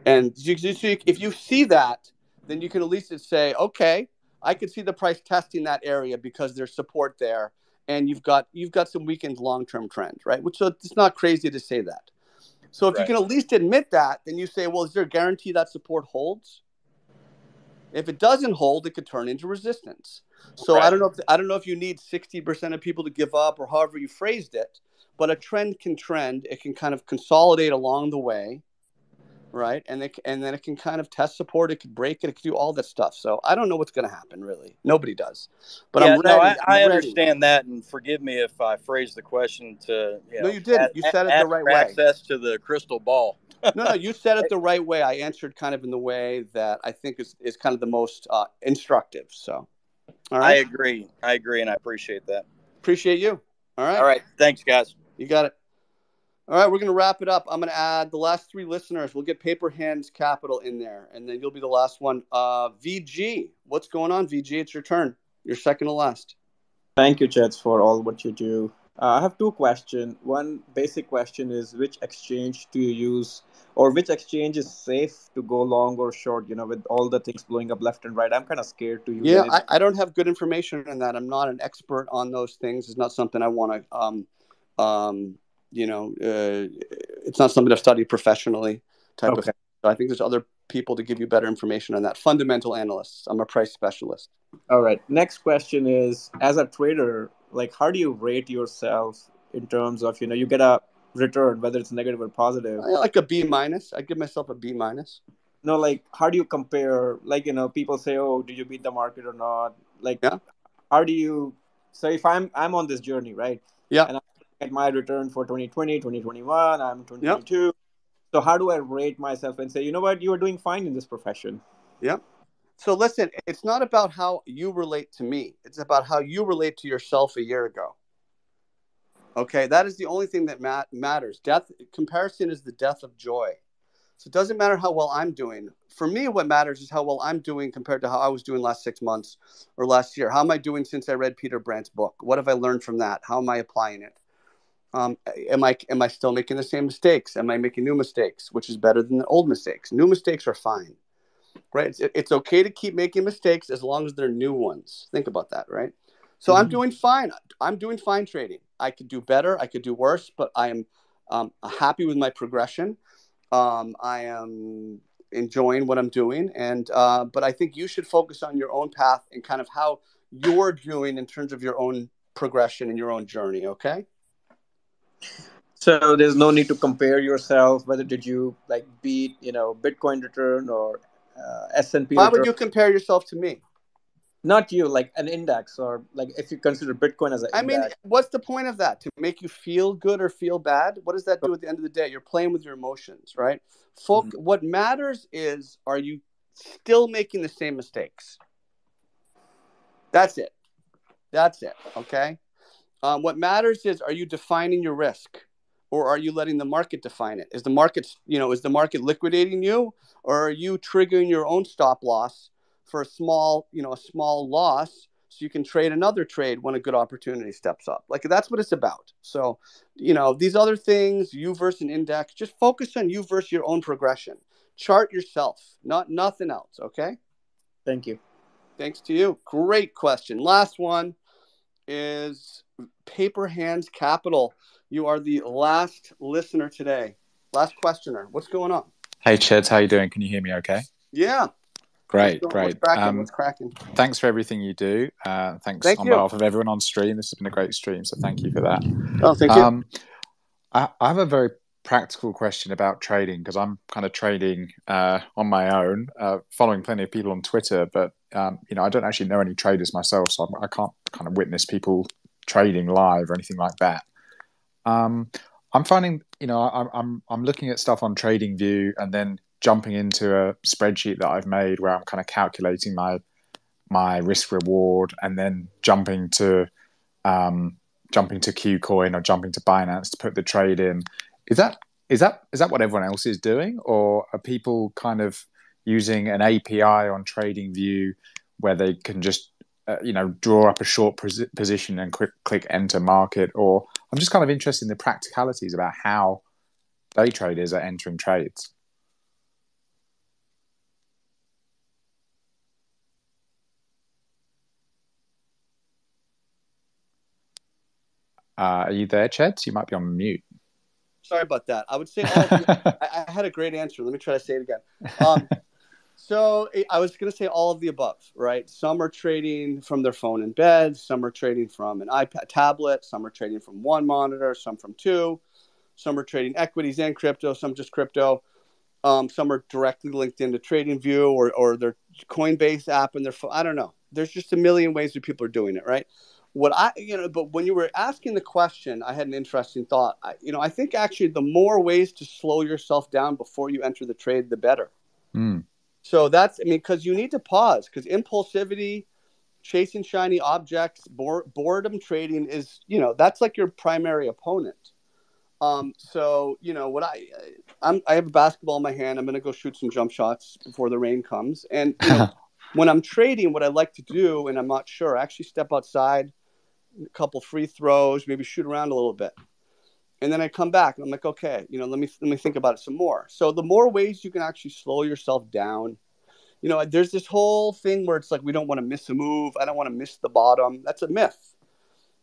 and you, so you, if you see that, then you can at least say, okay, I could see the price testing that area because there's support there, and you've got you've got some weakened long term trend, right? Which so it's not crazy to say that. So if right. you can at least admit that, then you say, well, is there a guarantee that support holds? If it doesn't hold, it could turn into resistance. So right. I don't know if I don't know if you need sixty percent of people to give up or however you phrased it, but a trend can trend. It can kind of consolidate along the way, right? And it, and then it can kind of test support. It could break it. It could do all that stuff. So I don't know what's going to happen, really. Nobody does. But yeah, I'm ready. No, I, I I'm understand ready. That, and forgive me if I phrased the question to you know, no, you didn't. You said it the right way. Access to the crystal ball. no, no, you said it the right way. I answered kind of in the way that I think is is kind of the most uh, instructive. So, all right. I agree. I agree, and I appreciate that. Appreciate you. All right. All right. Thanks, guys. You got it. All right, we're going to wrap it up. I'm going to add the last three listeners. We'll get Paper Hands Capital in there, and then you'll be the last one. Uh, V G, what's going on, V G? It's your turn. You're second to last. Thank you, Cheds, for all what you do. Uh, I have two questions. One basic question is, which exchange do you use, or which exchange is safe to go long or short, you know, with all the things blowing up left and right? I'm kind of scared to use yeah, it. Yeah, I, I don't have good information on that. I'm not an expert on those things. It's not something I want to um, – um, you know, uh, it's not something I've studied professionally type okay. of thing. So I think there's other people to give you better information on that. Fundamental analysts. I'm a price specialist. All right. Next question is, as a trader, like, how do you rate yourself in terms of, you know, you get a return, whether it's negative or positive? I like a B minus. I give myself a B minus. No, like, how do you compare? Like, you know, people say, oh, did you beat the market or not? Like, yeah. how do you, so if I'm, I'm on this journey, right? Yeah. And I, at my return for twenty twenty, twenty twenty-one, I'm twenty twenty-two. Yep. So how do I rate myself and say, you know what, you are doing fine in this profession? Yeah. So listen, it's not about how you relate to me. It's about how you relate to yourself a year ago. Okay, that is the only thing that mat- matters. Death comparison is the death of joy. So it doesn't matter how well I'm doing. For me, what matters is how well I'm doing compared to how I was doing last six months or last year. How am I doing since I read Peter Brandt's book? What have I learned from that? How am I applying it? Um, am I am I still making the same mistakes? Am I making new mistakes, which is better than the old mistakes? New mistakes are fine, right? It's, it's okay to keep making mistakes as long as they're new ones. Think about that, right? So mm-hmm. I'm doing fine. I'm doing fine trading. I could do better. I could do worse, but I am um, happy with my progression. Um, I am enjoying what I'm doing. And uh, but I think you should focus on your own path and kind of how you're doing in terms of your own progression and your own journey, okay? So there's no need to compare yourself, whether did you like beat, you know, Bitcoin return or uh, S and P. Why return. Would you compare yourself to me? Not you, like an index, or like if you consider Bitcoin as an I index. I mean, what's the point of that? To make you feel good or feel bad? What does that do at the end of the day? You're playing with your emotions, right? Folk, mm-hmm. What matters is, are you still making the same mistakes? That's it. That's it, okay? Um, what matters is, are you defining your risk, or are you letting the market define it? Is the market, you know, is the market liquidating you, or are you triggering your own stop loss for a small, you know, a small loss, so you can trade another trade when a good opportunity steps up? Like, that's what it's about. So, you know, these other things, you versus an index, just focus on you versus your own progression. Chart yourself, not nothing else. Okay. Thank you. Thanks to you. Great question. Last one is Paper Hands Capital. You are the last listener today. Last questioner. What's going on? Hey, Cheds. How you doing? Can you hear me okay? Yeah. Great, great. Um, What's cracking? Thanks for everything you do. Uh, thanks thank on you. behalf of everyone on stream. This has been a great stream, so thank you for that. Oh, thank um, you. I, I have a very practical question about trading, because I'm kind of trading uh, on my own, uh, following plenty of people on Twitter, but um, you know, I don't actually know any traders myself, so I'm, I can't kind of witness people trading live or anything like that. Um, I'm finding, you know, I, I'm I'm looking at stuff on TradingView and then jumping into a spreadsheet that I've made where I'm kind of calculating my my risk reward, and then jumping to um, jumping to Qcoin or jumping to Binance to put the trade in. Is that is that is that what everyone else is doing, or are people kind of using an A P I on TradingView where they can just uh, you know, draw up a short pos- position and quick click enter market? Or I'm just kind of interested in the practicalities about how day traders are entering trades. Uh, are you there, Cheds? You might be on mute. Sorry about that. I would say I, I had a great answer. Let me try to say it again. Um, so I was going to say all of the above, right? Some are trading from their phone in bed. Some are trading from an iPad tablet. Some are trading from one monitor. Some from two. Some are trading equities and crypto. Some just crypto. Um, some are directly linked into TradingView or, or their Coinbase app and their phone. I don't know. There's just a million ways that people are doing it, right? What I, you know, but when you were asking the question, I had an interesting thought. I, you know, I think actually the more ways to slow yourself down before you enter the trade, the better. Mm. So that's, I mean, because you need to pause, because impulsivity, chasing shiny objects, bore, boredom trading is, you know, that's like your primary opponent. Um, so, you know, what I, I'm, I have a basketball in my hand. I'm going to go shoot some jump shots before the rain comes. And you know, when I'm trading, what I like to do, and I'm not sure, I actually step outside, a couple free throws, maybe shoot around a little bit. And then I come back and I'm like, okay, you know, let me, let me think about it some more. So the more ways you can actually slow yourself down, you know, there's this whole thing where it's like, we don't want to miss a move. I don't want to miss the bottom. That's a myth.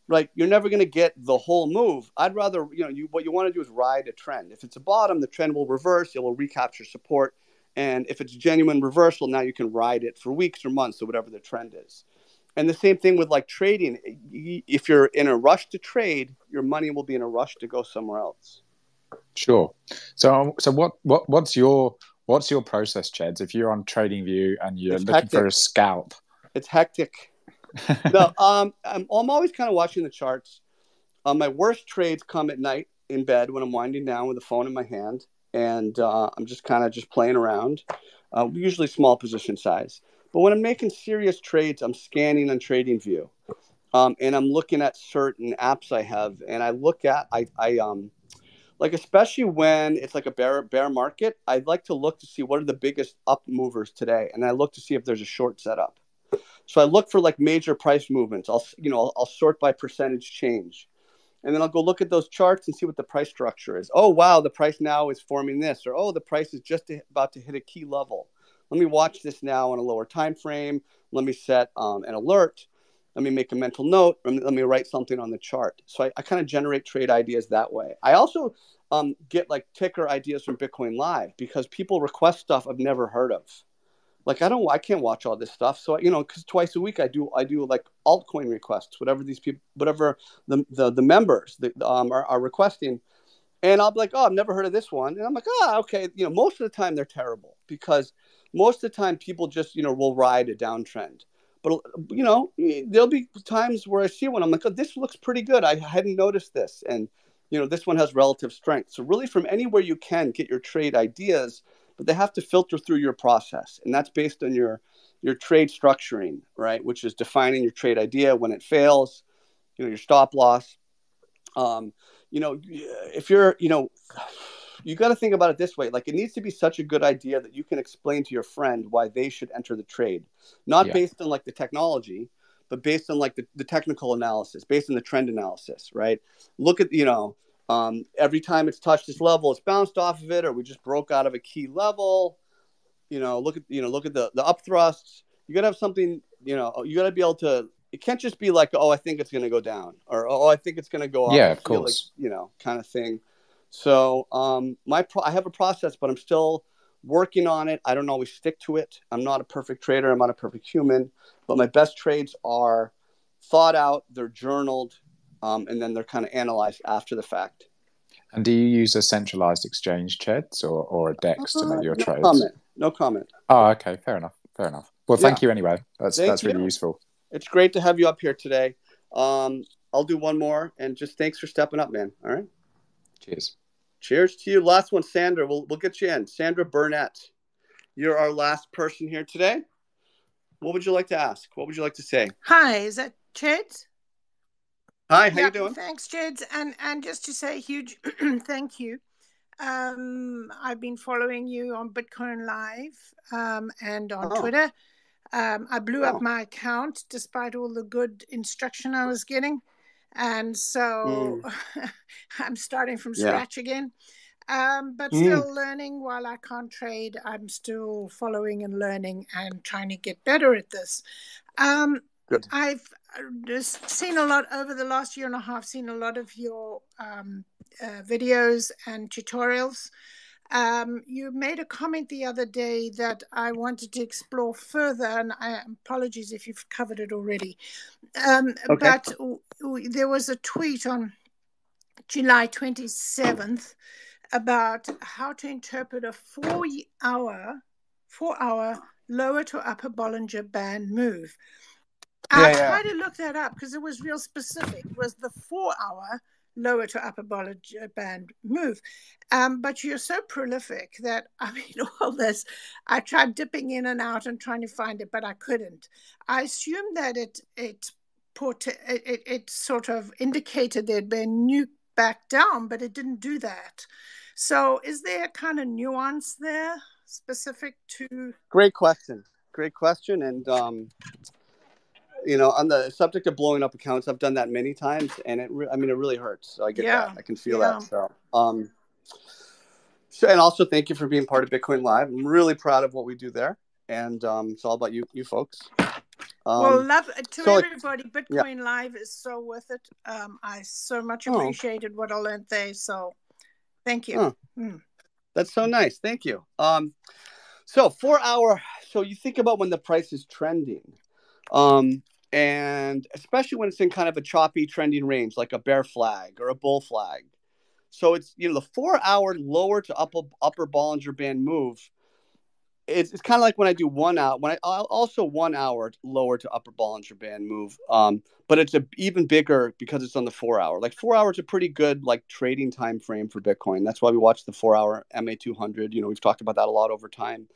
Like, you're never going to get the whole move. I'd rather, you know, you, what you want to do is ride a trend. If it's a bottom, the trend will reverse. It will recapture support. And if it's genuine reversal, now you can ride it for weeks or months or whatever the trend is. And the same thing with like trading. If you're in a rush to trade, your money will be in a rush to go somewhere else. Sure. So, so what, what, what's your, what's your process, Cheds? If you're on TradingView and you're it's looking hectic. for a scalp, it's hectic. no, um, I'm, I'm always kind of watching the charts. Um, my worst trades come at night in bed when I'm winding down with the phone in my hand. and uh, I'm just kind of just playing around, uh, usually small position size. But when I'm making serious trades, I'm scanning on TradingView, um, and I'm looking at certain apps I have, and I look at I, I um like especially when it's like a bear bear market, I'd like to look to see what are the biggest up movers today, and I look to see if there's a short setup. So I look for like major price movements. I'll you know I'll, I'll sort by percentage change. And then I'll go look at those charts and see what the price structure is. Oh, wow, the price now is forming this. Or, oh, the price is just to, about to hit a key level. Let me watch this now on a lower time frame. Let me set um, an alert. Let me make a mental note. Let me, let me write something on the chart. So I, I kind of generate trade ideas that way. I also um, get like ticker ideas from Bitcoin Live because people request stuff I've never heard of. Like I don't, I can't watch all this stuff. So you know, because twice a week I do, I do like altcoin requests, whatever these people, whatever the the, the members that um are, are requesting, and I'll be like, oh, I've never heard of this one, and I'm like, ah, oh, okay, you know, most of the time they're terrible because most of the time people just you know will ride a downtrend, but you know there'll be times where I see one, I'm like, oh, this looks pretty good, I hadn't noticed this, and you know this one has relative strength. So really, from anywhere you can get your trade ideas. But they have to filter through your process, and that's based on your your trade structuring, right? Which is defining your trade idea when it fails, you know, your stop loss. Um, you know, if you're, you know, you got to think about it this way: like it needs to be such a good idea that you can explain to your friend why they should enter the trade, not yeah. based on like the technology, but based on like the, the technical analysis, based on the trend analysis, right? Look at, you know. Um, every time it's touched this level, it's bounced off of it, or we just broke out of a key level. You know, look at you know, look at the the up thrusts. You gotta have something. You know, you gotta be able to. It can't just be like, oh, I think it's gonna go down, or oh, I think it's gonna go up. Yeah, of course. Like, you know, kind of thing. So um, my pro- I have a process, but I'm still working on it. I don't always stick to it. I'm not a perfect trader. I'm not a perfect human. But my best trades are thought out. They're journaled. Um, and then they're kind of analyzed after the fact. And do you use a centralized exchange, Cheds, or, or a DEX uh, to make your no trades? No comment. No comment. Oh, okay. Fair enough. Fair enough. Well, yeah. Thank you anyway. That's thank that's you. Really useful. It's great to have you up here today. Um, I'll do one more, and just thanks for stepping up, man. All right. Cheers. Cheers to you. Last one, Sandra. We'll we'll get you in. Sandra Burnett, you're our last person here today. What would you like to ask? What would you like to say? Hi, is that Cheds? Hi, how yeah, you doing? Thanks, Cheds. And and just to say a huge thank you. Um, I've been following you on Bitcoin Live um, and on oh. Twitter. Um, I blew oh. up my account despite all the good instruction I was getting. And so mm. I'm starting from scratch yeah. again. Um, but mm. still learning while I can't trade. I'm still following and learning and trying to get better at this. Um, good. I've... Just seen a lot over the last year and a half, seen a lot of your um, uh, videos and tutorials. Um, you made a comment the other day that I wanted to explore further, and I, apologies if you've covered it already. Um, okay. But w- w- there was a tweet on July twenty-seventh about how to interpret a four-hour, four-hour lower to upper Bollinger Band move. Yeah, I tried yeah. to look that up because it was real specific. It was the four-hour lower to upper Bollinger Band move. Um, but you're so prolific that, I mean, all this, I tried dipping in and out and trying to find it, but I couldn't. I assume that it it port- it, it sort of indicated there'd be a nuke back down, but it didn't do that. So is there a kind of nuance there specific to... Great question. Great question. And... Um... You know, on the subject of blowing up accounts, I've done that many times, and it re- I mean, it really hurts. So I get yeah. that. I can feel yeah. that. So, um, so, and also thank you for being part of Bitcoin Live. I'm really proud of what we do there, and um, it's all about you, you folks. Um, well, love to so everybody. Like, Bitcoin yeah. Live is so worth it. Um, I so much appreciated oh. what I learned there. So, thank you. Oh. Mm. That's so nice. Thank you. Um, so four hour. So you think about when the price is trending. Um, and especially when it's in kind of a choppy trending range, like a bear flag or a bull flag. So it's, you know, the four hour lower to upper, upper Bollinger Band move. it's, it's kind of like when I do one out, when I I'll also one hour lower to upper Bollinger Band move. Um, but it's a, even bigger because it's on the four hour. Like four hours is a pretty good like trading time frame for Bitcoin. That's why we watch the four hour M A two hundred. You know, we've talked about that a lot over time.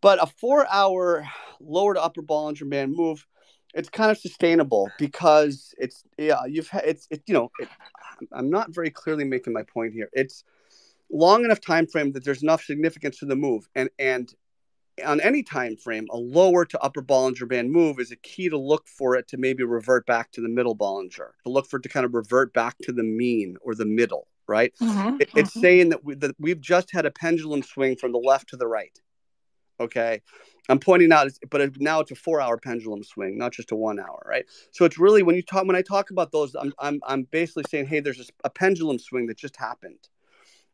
But a four hour lower to upper Bollinger Band move, it's kind of sustainable because it's yeah you've had it's it you know it, I'm not very clearly making my point here. It's long enough time frame that there's enough significance to the move, and and on any time frame, a lower to upper Bollinger Band move is a key to look for it to maybe revert back to the middle Bollinger, to look for it to kind of revert back to the mean or the middle, right? Mm-hmm. it, it's mm-hmm. saying that, we, that we've just had a pendulum swing from the left to the right. Okay, I'm pointing out, but now it's a four-hour pendulum swing, not just a one-hour, right? So it's really when you talk, when I talk about those, I'm I'm I'm basically saying, hey, there's a, a pendulum swing that just happened,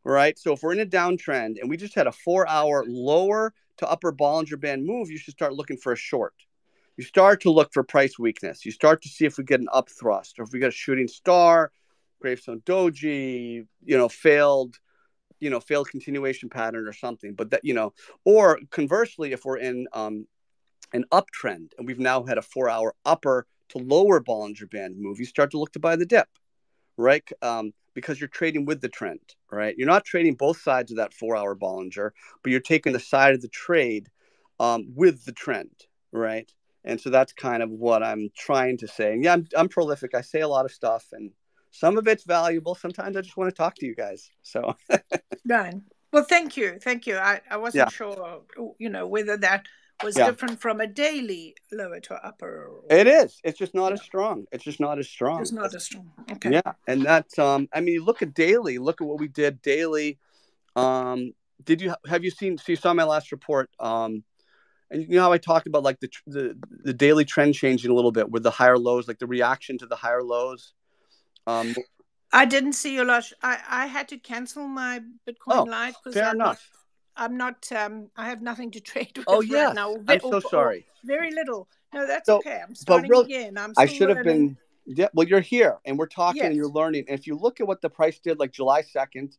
right? So if we're in a downtrend and we just had a four-hour lower to upper Bollinger Band move, you should start looking for a short. You start to look for price weakness. You start to see if we get an up thrust or if we get a shooting star, gravestone doji, you know, failed. you know, failed continuation pattern or something, but that, you know, or conversely, if we're in um, an uptrend and we've now had a four hour upper to lower Bollinger Band move, you start to look to buy the dip, right? Um, because you're trading with the trend, right? You're not trading both sides of that four hour Bollinger, but you're taking the side of the trade um, with the trend, right? And so that's kind of what I'm trying to say. And yeah, I'm, I'm prolific. I say a lot of stuff, and some of it's valuable. Sometimes I just want to talk to you guys. So, done. Well, thank you, thank you. I, I wasn't yeah. sure, you know, whether that was yeah. different from a daily lower to upper. Or, it is. It's just not yeah. as strong. It's just not as strong. It's not as strong. Okay. Yeah, and that's. Um, I mean, you look at daily. Look at what we did daily. Um, did you have you seen? So you saw my last report. Um, And you know how I talked about like the the the daily trend changing a little bit with the higher lows, like the reaction to the higher lows. Um, I didn't see your last. I, I had to cancel my Bitcoin oh, Live because I'm, I'm not. Um, I have nothing to trade with oh, yes. right now. Or, I'm so sorry. Or, very little. No, that's so, okay. I'm starting real, again. I'm. Still I should learning. have been. Yeah. Well, you're here, and we're talking, yes. and you're learning. And if you look at what the price did, like July second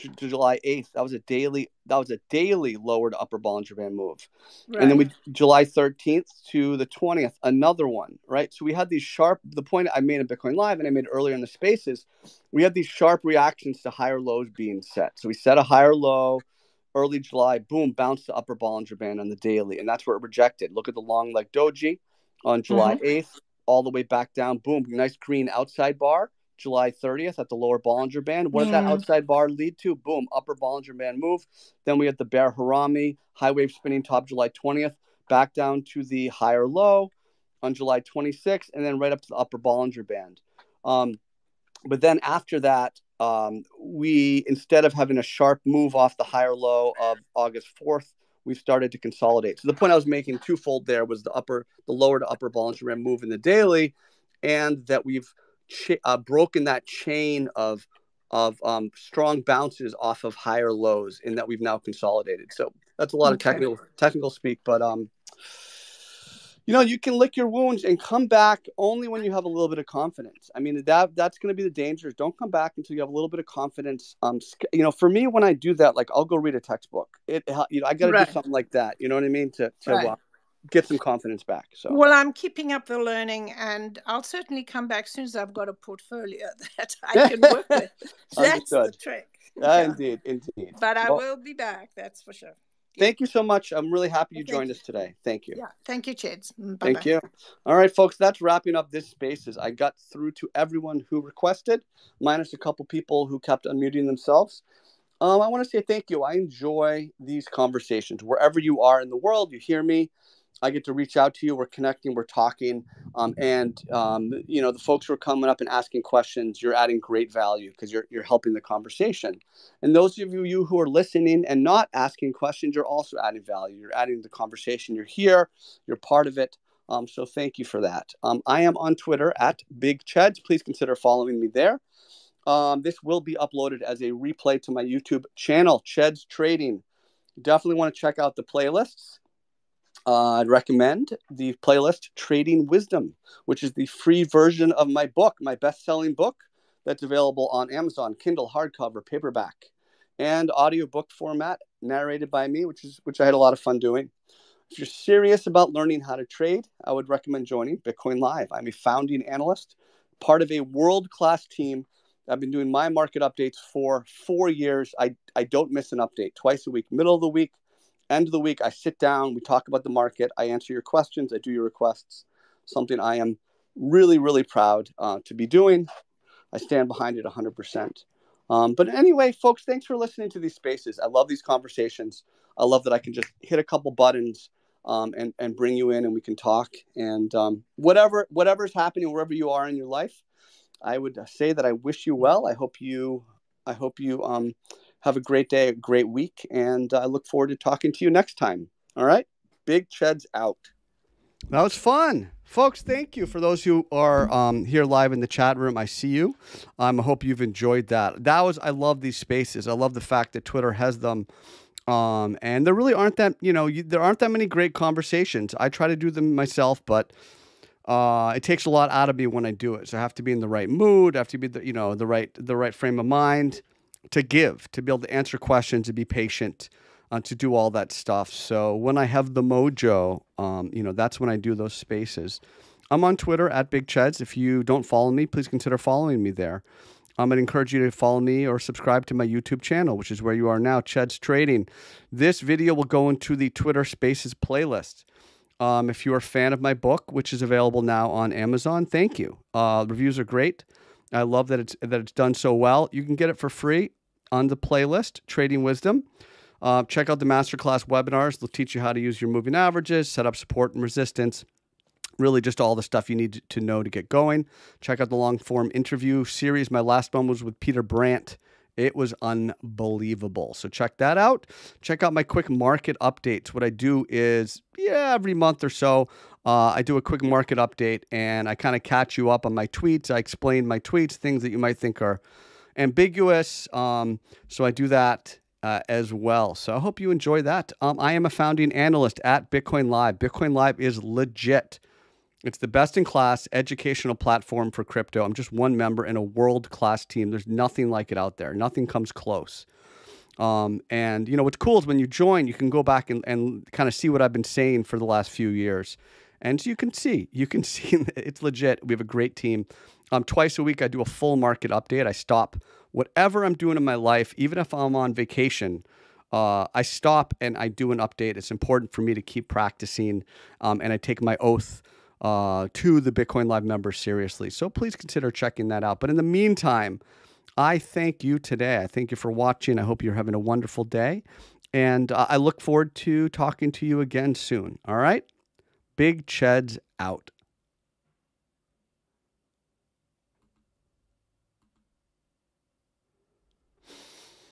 to, to July eighth, that was a daily. That was a daily lower to upper Bollinger Band move, right. And then we July thirteenth to the twentieth, another one, right? So we had these sharp. The point I made in Bitcoin Live and I made earlier in the spaces, we had these sharp reactions to higher lows being set. So we set a higher low, early July, boom, bounced to upper Bollinger Band on the daily, and that's where it rejected. Look at the long leg doji on July mm-hmm. eighth, all the way back down, boom, nice green outside bar. July thirtieth at the lower Bollinger Band. What did yeah. that outside bar lead to? Boom, upper Bollinger Band move. Then we had the bear harami, high wave spinning top July twentieth, back down to the higher low on July twenty-sixth, and then right up to the upper Bollinger Band. Um, but then after that, um, we, instead of having a sharp move off the higher low of August fourth, we've started to consolidate. So the point I was making twofold there was the upper, the lower to upper Bollinger Band move in the daily, and that we've Ch- uh, broken that chain of of um, strong bounces off of higher lows, in that we've now consolidated. So that's a lot okay. of technical technical speak, but um, you know, you can lick your wounds and come back only when you have a little bit of confidence. I mean, that that's going to be the danger. Don't come back until you have a little bit of confidence. Um, you know, for me, when I do that, like I'll go read a textbook. It, you know, I got to right. do something like that. You know what I mean? To to. Right. Uh, get some confidence back. So well, I'm keeping up the learning, and I'll certainly come back as soon as I've got a portfolio that I can work with. That's the trick. Uh, yeah. Indeed, indeed. But I well, will be back, that's for sure. Thank you so much. I'm really happy you thank joined you. us today. Thank you. Yeah, thank you, Cheds. Bye-bye. Thank you. All right, folks, that's wrapping up this Spaces. I got through to everyone who requested, minus a couple people who kept unmuting themselves. Um, I want to say thank you. I enjoy these conversations. Wherever you are in the world, you hear me. I get to reach out to you. We're connecting. We're talking. Um, and, um, you know, the folks who are coming up and asking questions, you're adding great value because you're you're helping the conversation. And those of you who are listening and not asking questions, you're also adding value. You're adding the conversation. You're here. You're part of it. Um, so thank you for that. Um, I am on Twitter at Big Cheds. Please consider following me there. Um, this will be uploaded as a replay to my YouTube channel, Cheds Trading. Definitely want to check out the playlists. Uh, I'd recommend the playlist Trading Wisdom, which is the free version of my book, my best-selling book that's available on Amazon, Kindle, hardcover, paperback. and audiobook format narrated by me, which is which I had a lot of fun doing. If you're serious about learning how to trade, I would recommend joining Bitcoin Live. I'm a founding analyst, part of a world-class team. I've been doing my market updates for four years. I, I don't miss an update. Twice a week, middle of the week, end of the week, I sit down, we talk about the market, I answer your questions, I do your requests, something I am really, really proud uh, to be doing. I stand behind it one hundred percent. Um, but anyway, folks, thanks for listening to these spaces. I love these conversations. I love that I can just hit a couple buttons um, and, and bring you in and we can talk. And um, whatever whatever's happening, wherever you are in your life, I would say that I wish you well. I hope you I hope you um, have a great day, a great week, and I look forward to talking to you next time. All right? Big Cheds out. That was fun. Folks, thank you. For those who are um, here live in the chat room, I see you. Um, I hope you've enjoyed that. That was, I love these spaces. I love the fact that Twitter has them. Um, and there really aren't that, you know, you, there aren't that many great conversations. I try to do them myself, but uh, it takes a lot out of me when I do it. So I have to be in the right mood. I have to be, the, you know, the right, the right frame of mind to give, to be able to answer questions, to be patient, Uh, to do all that stuff. So when I have the mojo, um, you know, that's when I do those spaces. I'm on Twitter at Big Cheds. If you don't follow me, please consider following me there. Um, I'd encourage you to follow me or subscribe to my YouTube channel, which is where you are now, Cheds Trading. This video will go into the Twitter Spaces playlist. Um, if you're a fan of my book, which is available now on Amazon, thank you. Uh, reviews are great. I love that it's, that it's done so well. You can get it for free on the playlist, Trading Wisdom. Uh, check out the masterclass webinars. They'll teach you how to use your moving averages, set up support and resistance, really just all the stuff you need to know to get going. Check out the long-form interview series. My last one was with Peter Brandt. It was unbelievable. So check that out. Check out my quick market updates. What I do is, yeah, every month or so, uh, I do a quick market update, and I kind of catch you up on my tweets. I explain my tweets, things that you might think are ambiguous. Um, so I do that. Uh, as well. So I hope you enjoy that. Um, I am a founding analyst at Bitcoin Live. Bitcoin Live is legit. It's the best-in-class educational platform for crypto. I'm just one member in a world-class team. There's nothing like it out there. Nothing comes close. Um, and, you know, what's cool is when you join, you can go back and, and kind of see what I've been saying for the last few years. And so you can see. You can see it's legit. We have a great team. Um, twice a week, I do a full market update. I stop whatever I'm doing in my life, even if I'm on vacation, uh, I stop and I do an update. It's important for me to keep practicing, um, and I take my oath uh, to the Bitcoin Live members seriously. So please consider checking that out. But in the meantime, I thank you today. I thank you for watching. I hope you're having a wonderful day, and uh, I look forward to talking to you again soon. All right? Big Cheds out.